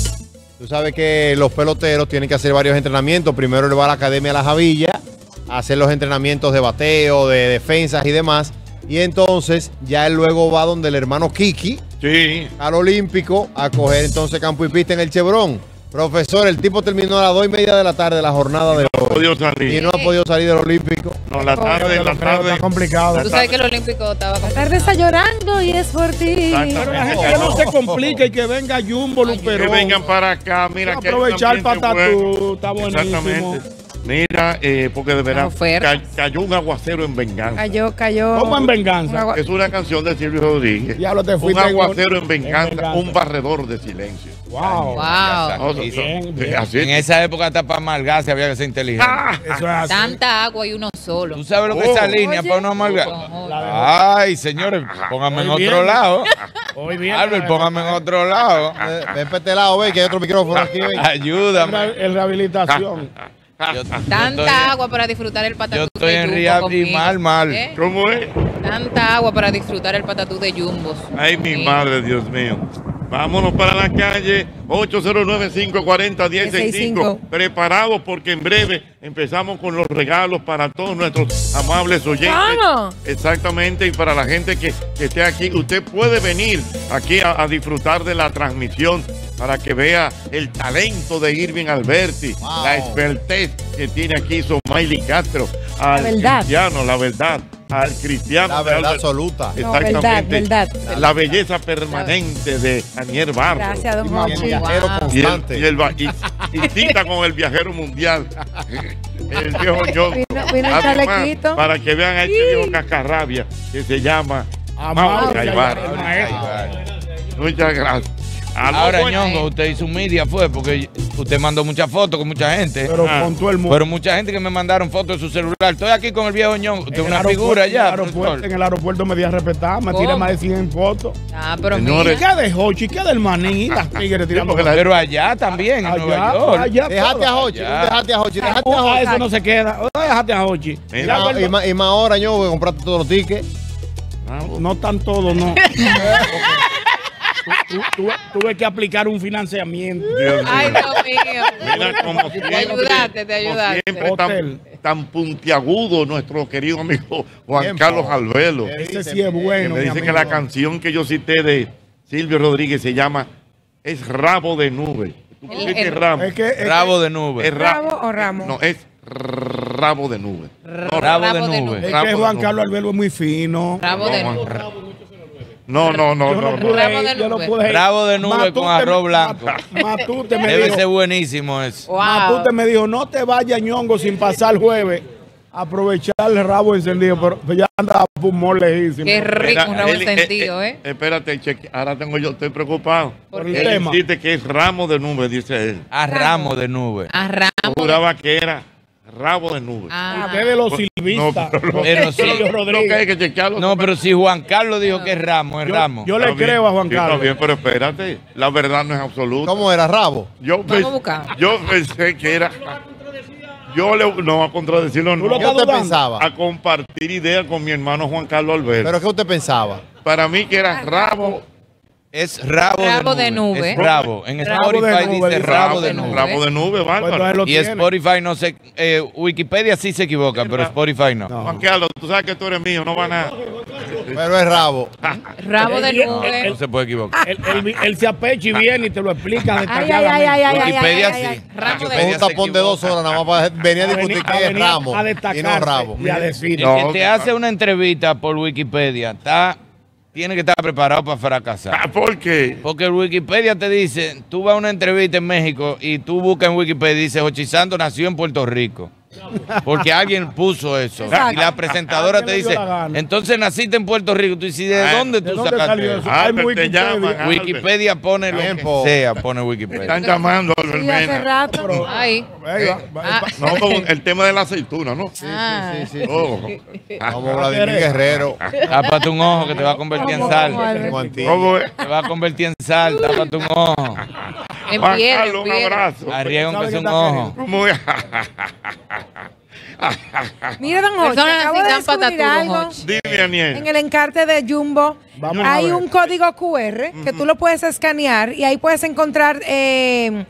Tú sabes que los peloteros tienen que hacer varios entrenamientos. Primero él va a la Academia La Javilla a hacer los entrenamientos de bateo, de defensas y demás. Y entonces ya él luego va donde el hermano Kiki, sí, al Olímpico a coger entonces campo y pista en el Chevrón. Profesor, el tipo terminó a las dos y media de la tarde de la jornada de hoy. Y no ha podido salir del Olímpico. No, la tarde, la tarde. Está complicado. Tú sabes que el Olímpico estaba complicado. La tarde está llorando y es por ti. Pero la gente no se complica y que venga Jumbo, Luperón. Que vengan para acá, mira que aprovechar patatú, está buenísimo. Exactamente. Mira, eh, porque de verdad ca cayó un aguacero en venganza. Cayó, cayó. ¿Cómo en venganza? Es una canción de Silvio Rodríguez. Ya lo te un aguacero en venganza, en venganza, un barredor de silencio. Wow. wow. Bien, bien, bien. Así es. En esa época hasta para amargarse había que ser inteligente. Ah, eso es así. Tanta agua y uno solo. ¿Tú sabes lo que oh, es esa línea oye, para uno amargarse? Ay, señores, pónganme en otro lado. Hoy bien. Albert, póngame en otro lado. Ven para este lado, ve, que hay otro micrófono aquí. Ve. Ayúdame. En rehabilitación. Yo, Tanta yo estoy, agua para disfrutar el patatú de Jumbo. Yo estoy en Riab y mal, mal. ¿Eh? ¿Cómo es? Tanta agua para disfrutar el patatú de Jumbo. Ay, mi ¿sí? madre, Dios mío. Vámonos para la calle ocho cero nueve, cinco cuatro cero, uno cero seis cinco. Preparados porque en breve empezamos con los regalos para todos nuestros amables oyentes. ¡Vamos! Exactamente, y para la gente que, que esté aquí, usted puede venir aquí a, a disfrutar de la transmisión para que vea el talento de Irving Alberti, wow, la expertez que tiene aquí Somaili Castro, al cristiano, la verdad. Al cristiano. La verdad absoluta. Exactamente. No, verdad, verdad. La belleza permanente de Daniel Barros. Gracias, don Juan. Y el viajero constante. Y, el, y, el, y, y cita con el viajero mundial. El viejo John. Vino, vino además, para que vean a este viejo cascarrabia que se llama Amado Caibar. Muchas gracias. Ahora, ñongo, usted hizo un media, fue, porque usted mandó muchas fotos con mucha gente. Pero ah, con todo el mundo. Pero mucha gente que me mandaron fotos de su celular. Estoy aquí con el viejo ñongo. Usted es una figura ya. En el aeropuerto me di a respetar, me tira más de cien fotos. Ah, pero señores, mira. ¿Qué de Jochy? ¿Qué del manín? Y las tigres tirando. Sí, la... Pero allá también, allá, en Nueva York. Allá, dejate a Jochy, dejate a Jochy, dejate a Jochy. Eso no se queda. Dejate a Jochy. Y más ahora, ñongo, que compraste todos los tickets. No están todos, no. Tú, tú, tuve que aplicar un financiamiento. Dios mío. Ay, Dios mío. Mira, como siempre, te ayudaste, te ayudaste. Siempre tan, tan puntiagudo nuestro querido amigo Juan Tiempo. Carlos Alvelo. Ese sí es bueno. Me dice que la canción que yo cité de Silvio Rodríguez se llama Es Rabo de Nube. ¿Tú el, el, es, que, es Rabo de Nube. ¿Es Rabo o Ramo? No, es Rabo de Nube. No, Rabo, Rabo de Nube. Es que Juan Carlos Albelo es muy fino. Rabo de Nube. No, no, no, no. Rabo de Nube con arroz blanco. Matute me dijo. Debe ser buenísimo eso. Matute me dijo, no te vayas, ñongo, sin pasar el jueves. Aprovechar el rabo encendido, pero ya anda a pulmón lejísimo. Qué rico un rabo encendido, ¿eh? Espérate, cheque. Ahora tengo yo, estoy preocupado. Por el tema. Él dice que es ramo de nube, dice él. A ramo de nube. A ramo. Juraba que era rabo de nube. Ah, usted de los silvistas. No, pero sí. Silvio Rodríguez. No, pero si Juan Carlos dijo que es ramo, es ramo. Yo le creo a Juan Carlos. Está bien, pero espérate. La verdad no es absoluta. ¿Cómo era rabo? Yo pensé que era. Yo le, no, a contradecirlo no. ¿Qué usted pensaba? A compartir ideas con mi hermano Juan Carlos Alberto. ¿Pero qué usted pensaba? Para mí que era rabo. Es rabo, rabo de nube. De nube. Es rabo. En rabo Spotify nube, dice rabo de nube. Rabo de nube, bárbaro. Y Spotify no se... Eh, Wikipedia sí se equivoca, pero Spotify no. no. Juan Carlos, tú sabes que tú eres mío, no van a... Pero es rabo. Rabo de nube. No se puede equivocar. Él el, el, el se apecha y viene y te lo explica detalladamente. Ay, ay, ay, ay, Wikipedia ay, ay, ay, sí. Rabo de nube. Un tapón de dos horas nada más para venir a discutir que es ramo y no rabo. Y a decir. El que te hace una entrevista por Wikipedia está... Tiene que estar preparado para fracasar. ¿Por qué? Porque Wikipedia te dice, tú vas a una entrevista en México y tú buscas en Wikipedia y dices, Jochy Santos nació en Puerto Rico. Porque alguien puso eso. Exacto. Y la presentadora te dice, entonces naciste en Puerto Rico. Tú dices, ¿de dónde tú sacaste eso? Ah, pero te llaman. Wikipedia pone lo que sea, pone Wikipedia. Están llamando al Bermena. No, el tema de la aceituna, ¿no? Sí, sí, sí. Como Vladimir Guerrero. Tápate un ojo que te va a convertir en sal. Te va a convertir en sal, tápate un ojo. Juan Carlos, un abrazo. Arriega un beso, un ojo. Mira, don Jochy, acabo de descubrir algo. Dime, en el encarte de Jumbo Vamos hay un código cu erre que tú lo puedes escanear y ahí puedes encontrar eh,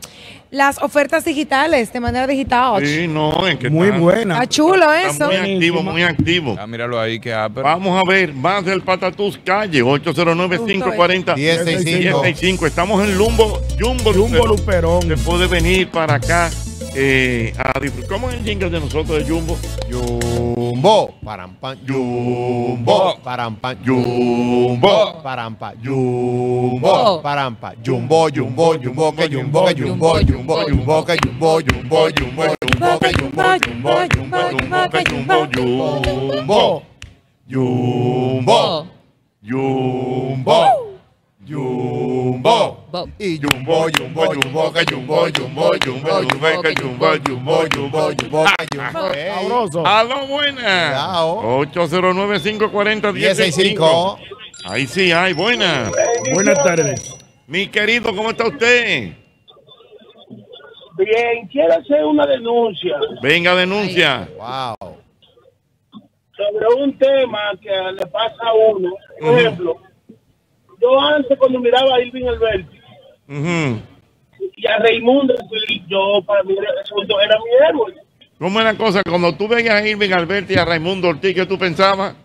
las ofertas digitales de manera digital. Sí, no, es que muy está, buena. Está chulo eso. Está muy activo, muy activo. Ah, míralo ahí que ah, vamos a ver, más del Patatús, calle ocho cero nueve, cinco cuatro cero, uno cero seis cinco. Estamos en Lumbo, Jumbo, Jumbo Luperón. Se puede venir para acá. Eh, a, ¿Cómo es el jingle de nosotros de Jumbo? Jumbo, parampan, Jumbo, parampan, Jumbo, parampan, Jumbo, parampan, Jumbo, Jumbo, Jumbo, que Jumbo, que Jumbo, Jumbo, Jumbo, que Jumbo, Jumbo, Jumbo, Jumbo, que Jumbo, Jumbo, Jumbo, que Jumbo, Jumbo, Jumbo, Jumbo, Jumbo y Jumbo, Jumbo, Jumbo, que Jumbo, Jumbo, Jumbo, Jumbo, que Jumbo, Jumbo, Jumbo, Jumbo, Jumbo. A lo buena. ocho cero nueve, cinco cuatro cero, uno cero seis cinco. Ahí sí, hay buena. Buenas tardes. Mi querido, ¿cómo está usted? Bien, quiero hacer una denuncia. Venga, denuncia. Wow. Sobre un tema que le pasa a uno, por ejemplo. Yo antes, cuando miraba a Irving Alberti uh-huh. y a Raimundo, yo para mí era mi héroe. ¿Cómo era la cosa? Cuando tú veías a Irving Alberti y a Raimundo Ortiz, ¿qué tú pensabas?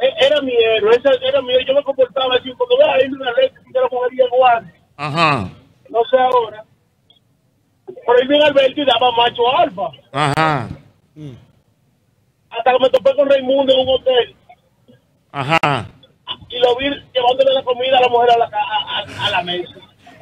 Era mi héroe, esa era mi héroe. Yo me comportaba así. Cuando veía a Irving Alberti, yo lo cogía guante. Ajá. No sé ahora. Pero Irving Alberti daba macho alfa. Ajá. Mm. Hasta que me topé con Raimundo en un hotel. Ajá. Y lo vi llevándole la comida a la mujer a la, a, a, a la mesa.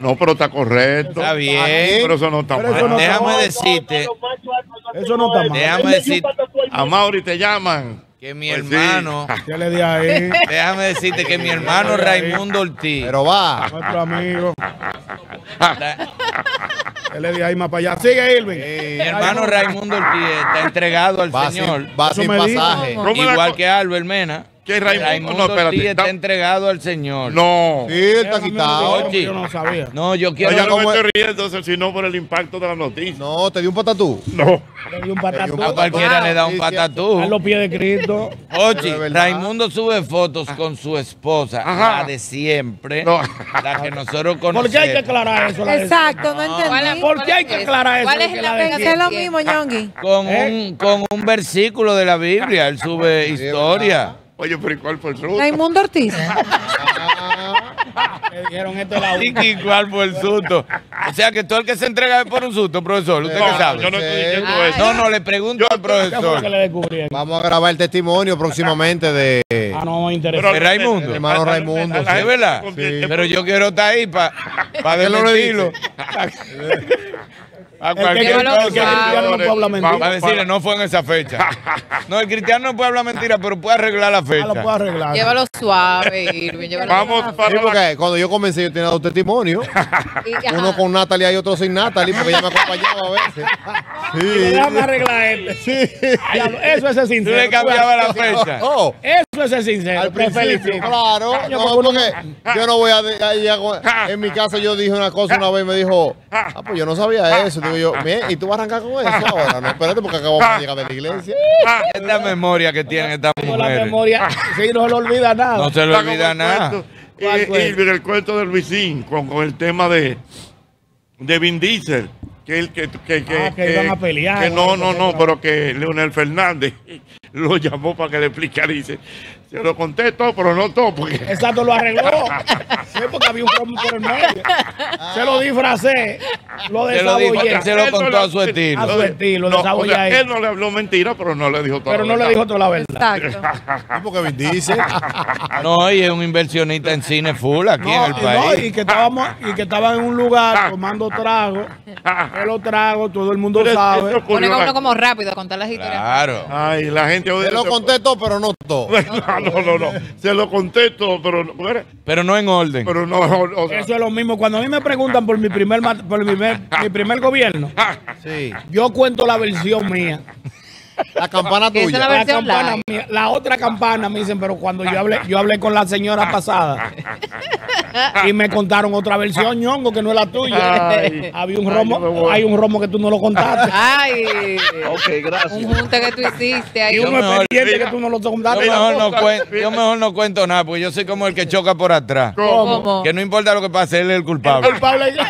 No, pero está correcto. Está bien. Ay, pero eso no está mal. No déjame no, decirte. No, no, no, no, eso no está mal. Déjame decirte. A Mauri te llaman. Que mi pues hermano. Sí. ¿Qué le di ahí? Déjame decirte que mi hermano Raimundo Ortiz. Pero va. Nuestro amigo. ¿Qué le di ahí más para allá? Sigue, Irving. Eh, mi hermano Raimundo Ortiz está entregado al va Señor. Sin, va eso sin pasaje. Dijo, igual que Albert Mena. Que Raimundo, Raimundo no, Ortiz está entregado al Señor. No. Sí, está quitado. Yo no sabía. No, yo quiero... No, yo no me estoy riendo, sino por el impacto de la noticia. No, ¿te dio un patatú? No. ¿Te dio un patatú? A cualquiera le da un patatú. A los pies de Cristo. Jochy, Raimundo sube fotos con su esposa, la de siempre, la que nosotros conocemos. ¿Por qué hay que aclarar eso? Exacto, no entendí. ¿Por qué hay que aclarar eso? ¿Cuál es la pena? ¿Qué es lo mismo, Ñongui? Con un versículo de la Biblia, él sube historia. Oye, pero ¿cuál fue el truco? Raimundo Ortiz. dijeron esto la única. ¿Y cuál fue el susto? O sea, que todo el que se entrega es por un susto, profesor. ¿Usted no, qué sabe? Yo no estoy diciendo ah, eso. No, no, le pregunto yo, al profesor. Le Vamos a grabar el testimonio próximamente de... Ah, no, interesante. De Raimundo. Hermano Raimundo. ¿Es verdad? Sí. Pero yo quiero estar ahí para pa desmentirlo. A cualquier cosa. Para decirle, no fue en esa fecha. No, el cristiano no puede hablar mentira, pero puede arreglar la fecha. Ah, lo puede arreglar. Llévalo suave, Irving. Llévalo Vamos suave. Para sí, porque cuando yo comencé, yo tenía dos testimonios. Y, uno con Natalie y otro sin Natalie, porque ella me acompañaba a veces. Sí. Déjame arreglar este. Sí. Eso es el sincero. Tú le cambiaba la fecha. Oh. Eso es el sincero. Al principio, claro. No, porque yo no voy a... Ella, en mi casa yo dije una cosa una vez, me dijo, ah, pues yo no sabía eso. Y, yo, y tú vas a arrancar con eso ahora, no, espérate porque acabamos de llegar de la iglesia. Esta memoria que tienen estas mujeres. La memoria, sí, no se le olvida nada. No se le olvida nada. Y, y el cuento de Luisín con, con el tema de, de Vin Diesel, que él que, que, que, ah, que, que iban a pelear. Que no, no, no, pero que Leonel Fernández lo llamó para que le explicara. Dice, se lo conté todo, pero no todo. Porque... Exacto, lo arregló. Sí, porque había un problema por el medio. Se lo disfracé. Lo desabollé. Se lo contó a su estilo. A su estilo, no, o sea, él no le habló mentira, pero no le dijo toda pero la verdad. Pero no le dijo toda la verdad. Exacto. Porque me dice. No, y es un inversionista en Cineful aquí no, en el país. No, y que estábamos, y que estaba en un lugar tomando trago. Que los tragos, todo el mundo pero sabe. Pone uno como rápido a contar las historias. Claro. Ay, la gente... Se lo conté todo, pero no todo. No, no, no. Se lo contesto, pero no. Pero no en orden. Pero no, o sea. Eso es lo mismo. Cuando a mí me preguntan por mi primer por mi, mi primer gobierno, sí. Yo cuento la versión mía. La campana tuya. Es la, la, campana mía. La otra campana me dicen, pero cuando yo hablé, yo hablé con la señora pasada y me contaron otra versión, ñongo, que no es la tuya. Ay, había un romo, hay un romo que tú no lo contaste. Ay, okay, gracias. Un junte que tú hiciste ahí. Y un expediente que tú no lo contaste. Yo mejor no, cuento, yo mejor no cuento nada, porque yo soy como el que choca por atrás. ¿Cómo? ¿Cómo? Que no importa lo que pase, él es el culpable. El culpable ya.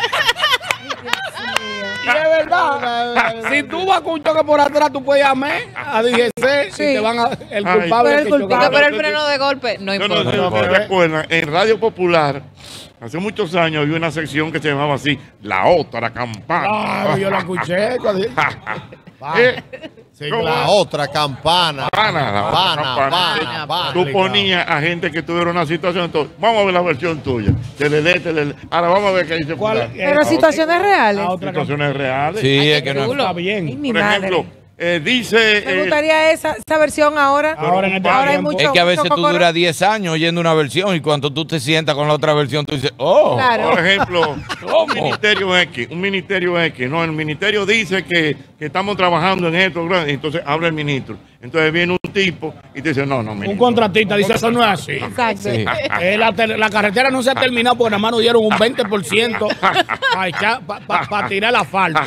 Y es verdad, si tú vas con un choque por atrás, tú puedes llamar a D G C, sí. Si te van a... El culpable es el culpable. Pero el freno de golpe, no importa. No, no, no, no, recuerda, en Radio Popular, hace muchos años, había una sección que se llamaba así, La Otra Campana. Claro, yo la escuché. ¿Eh? Sí, la otra campana. Pana, la pana, otra campana. Pana, tú pana, ponías pana. A gente que tuviera una situación. Entonces, vamos a ver la versión tuya. Telele, telele. Ahora vamos a ver qué dice. Pero situaciones reales. Situaciones reales. Sí, ay, es que no está bien. Por ejemplo, eh, dice. Me gustaría eh, esa, esa versión ahora. Ahora, en este ahora hay mucho. Es que a veces tú duras diez años oyendo una versión y cuando tú te sientas con la otra versión, tú dices, oh. Claro. Por ejemplo, un ministerio X, un ministerio X. No, el ministerio dice que, que estamos trabajando en esto. Entonces habla el ministro. Entonces viene un tipo y te dice, no, no, ministro. Un contratista dice, eso no es así. Exacto. Sí. eh, la, la carretera no se ha terminado porque nada más nos dieron un veinte por ciento para pa, pa, pa tirar el asfalto.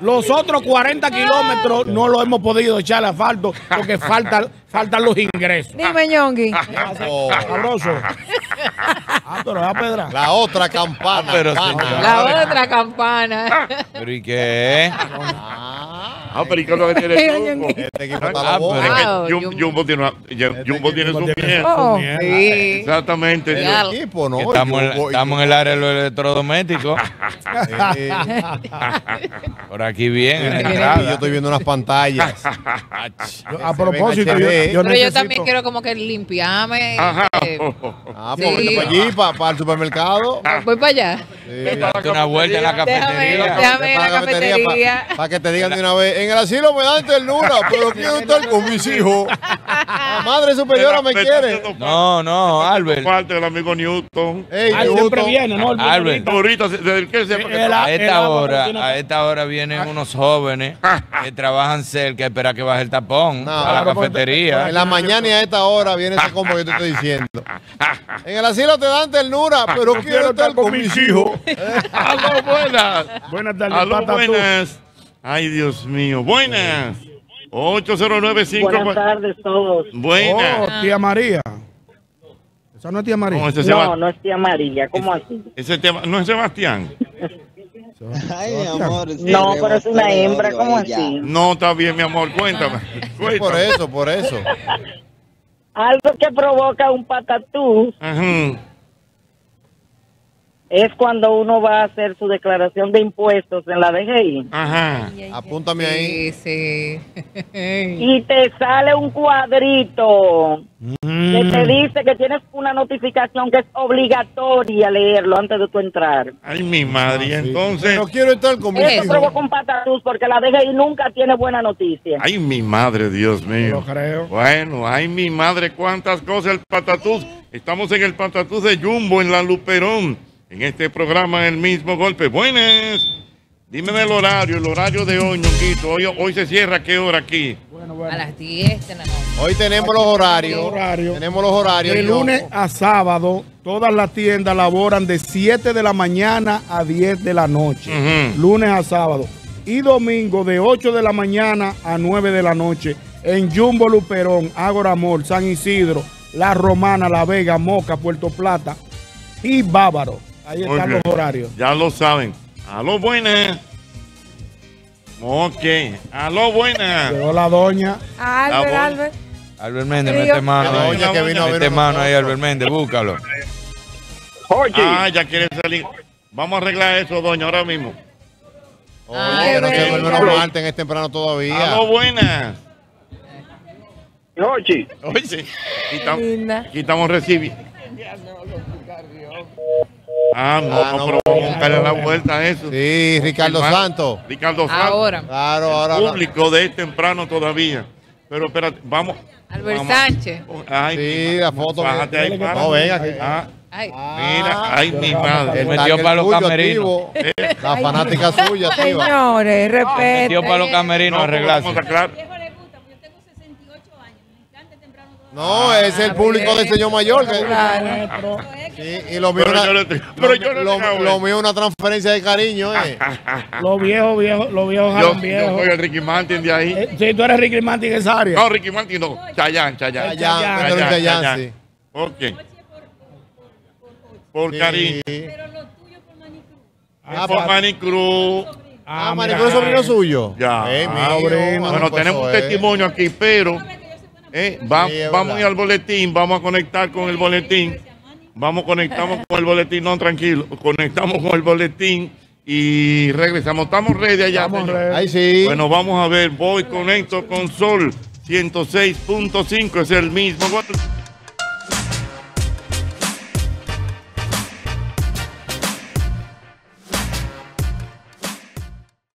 Los otros cuarenta kilómetros no lo hemos podido echar asfalto porque falta, faltan los ingresos. Dime, Ñongui. Oh. Ah, pero la pedra. La otra campana. Ah, pero la otra campana. ¿Pero y qué? Ah, pero ¿y qué es lo que tiene Jumbo? Este equipo está la boca. Jumbo tiene su mierda. Exactamente. El equipo, ¿no? Estamos en el área de los electrodomésticos. Por aquí bien. Yo estoy viendo unas pantallas. A propósito, pero yo también quiero como que limpiame. Ajá. Ah, pues vete para allí, para el supermercado. Voy para allá. Date una vuelta en la cafetería. Déjame en la cafetería. Para que te digan de una vez. En el asilo me dan ternura, pero quiero estar con mis hijos. La madre superiora me quiere. No, no, Albert. Parte del amigo Newton. Siempre viene, ¿no? Albert. A esta hora, a esta hora vienen unos jóvenes que trabajan cerca, espera que baje el tapón a la cafetería. En la mañana y a esta hora viene ese combo que te estoy diciendo. En el asilo te dan ternura, pero quiero estar con mis hijos. Aló, buenas. Buenas tardes. Aló, buenas. Ay, Dios mío. Buenas. ocho cero nueve cinco. Buenas tardes todos. Buenas. Oh, tía María. ¿Esa no es tía María? No, no, no es tía María. ¿Cómo es, así? Ese tema, ¿no es Sebastián? Ay, mi amor. No, pero es una hembra. ¿Cómo así? No, está bien, mi amor. Cuéntame. Cuéntame. Por eso, por eso. Algo que provoca un patatús. Ajá. es cuando uno va a hacer su declaración de impuestos en la D G I. Ajá, ay, ay, apúntame ahí. Sí, sí. Y te sale un cuadrito mm. que te dice que tienes una notificación que es obligatoria leerlo antes de tu entrar. Ay, mi madre, ah, entonces... Sí. No quiero estar conmigo. Eso provoca un patatús porque la D G I nunca tiene buena noticia. Ay, mi madre, Dios mío. No creo. Bueno, ay, mi madre, cuántas cosas el patatús. Estamos en el patatús de Jumbo, en la Luperón. En este programa, El Mismo Golpe. Buenas. Dime el horario, el horario de hoy, Ñonguito. Hoy, hoy se cierra, ¿qué hora aquí? Bueno, bueno. A las diez de la noche. Hoy tenemos los horarios. Sí. Horario. Tenemos los horarios. De lunes a sábado, todas las tiendas laboran de siete de la mañana a diez de la noche. Uh-huh. Lunes a sábado. Y domingo de ocho de la mañana a nueve de la noche. En Jumbo, Luperón, Ágora Mall, San Isidro, La Romana, La Vega, Moca, Puerto Plata y Bávaro. Ahí están los horarios. Ya lo saben. A lo buena. Ok. A lo buena. Llegó la doña. Albert, la Albert. Albert Méndez, mete mano ahí. Doña que vino a mete mano ahí, Albert Méndez, búscalo. Jorge. Ah, ya quiere salir. Vamos a arreglar eso, doña, ahora mismo. Oye, ay, no se duerme los martes, es temprano todavía. A lo buena. Jorge. Oye. Aquí estamos recibiendo. Ah, no, ah, no, no provoca claro, la claro. vuelta a eso. Sí, Ricardo Santos. Ricardo Santos. Ahora. Claro, ahora. El público de temprano todavía. Pero espérate, vamos. Albert vamos. Sánchez. Ay, sí, la foto. Bájate ahí, para. No, venga. Ay, ah, ay. Mira, ay, mi madre. Él metió para los camerinos. Eh. La fanática ay, suya, tío. Señores, respeten. Me metió para los camerinos a arreglarse. No, ah, es el público del señor mayor. Que... Claro. Sí, y lo mío es una transferencia de cariño. Eh. Los viejos, viejos, los viejos yo, viejos. Yo soy el Ricky Martín de ahí. Eh, sí, tú eres Ricky Martín en esa área. No, Ricky Martín no. Chayán, Chayán. Chayán, sí. ¿Por qué? Por cariño. Pero lo tuyo por Manicruz. Ah, por Manicruz. Ah, Manicruz es sobrino suyo. Ya. Bueno, tenemos un testimonio aquí, pero... Eh, va, sí, vamos a ir al boletín, vamos a conectar con el boletín. Vamos, conectamos con el boletín, no, tranquilo. Conectamos con el boletín y regresamos. Estamos ready allá. Estamos ready. Ahí sí. Bueno, vamos a ver, voy, conecto con Sol ciento seis punto cinco, es el mismo.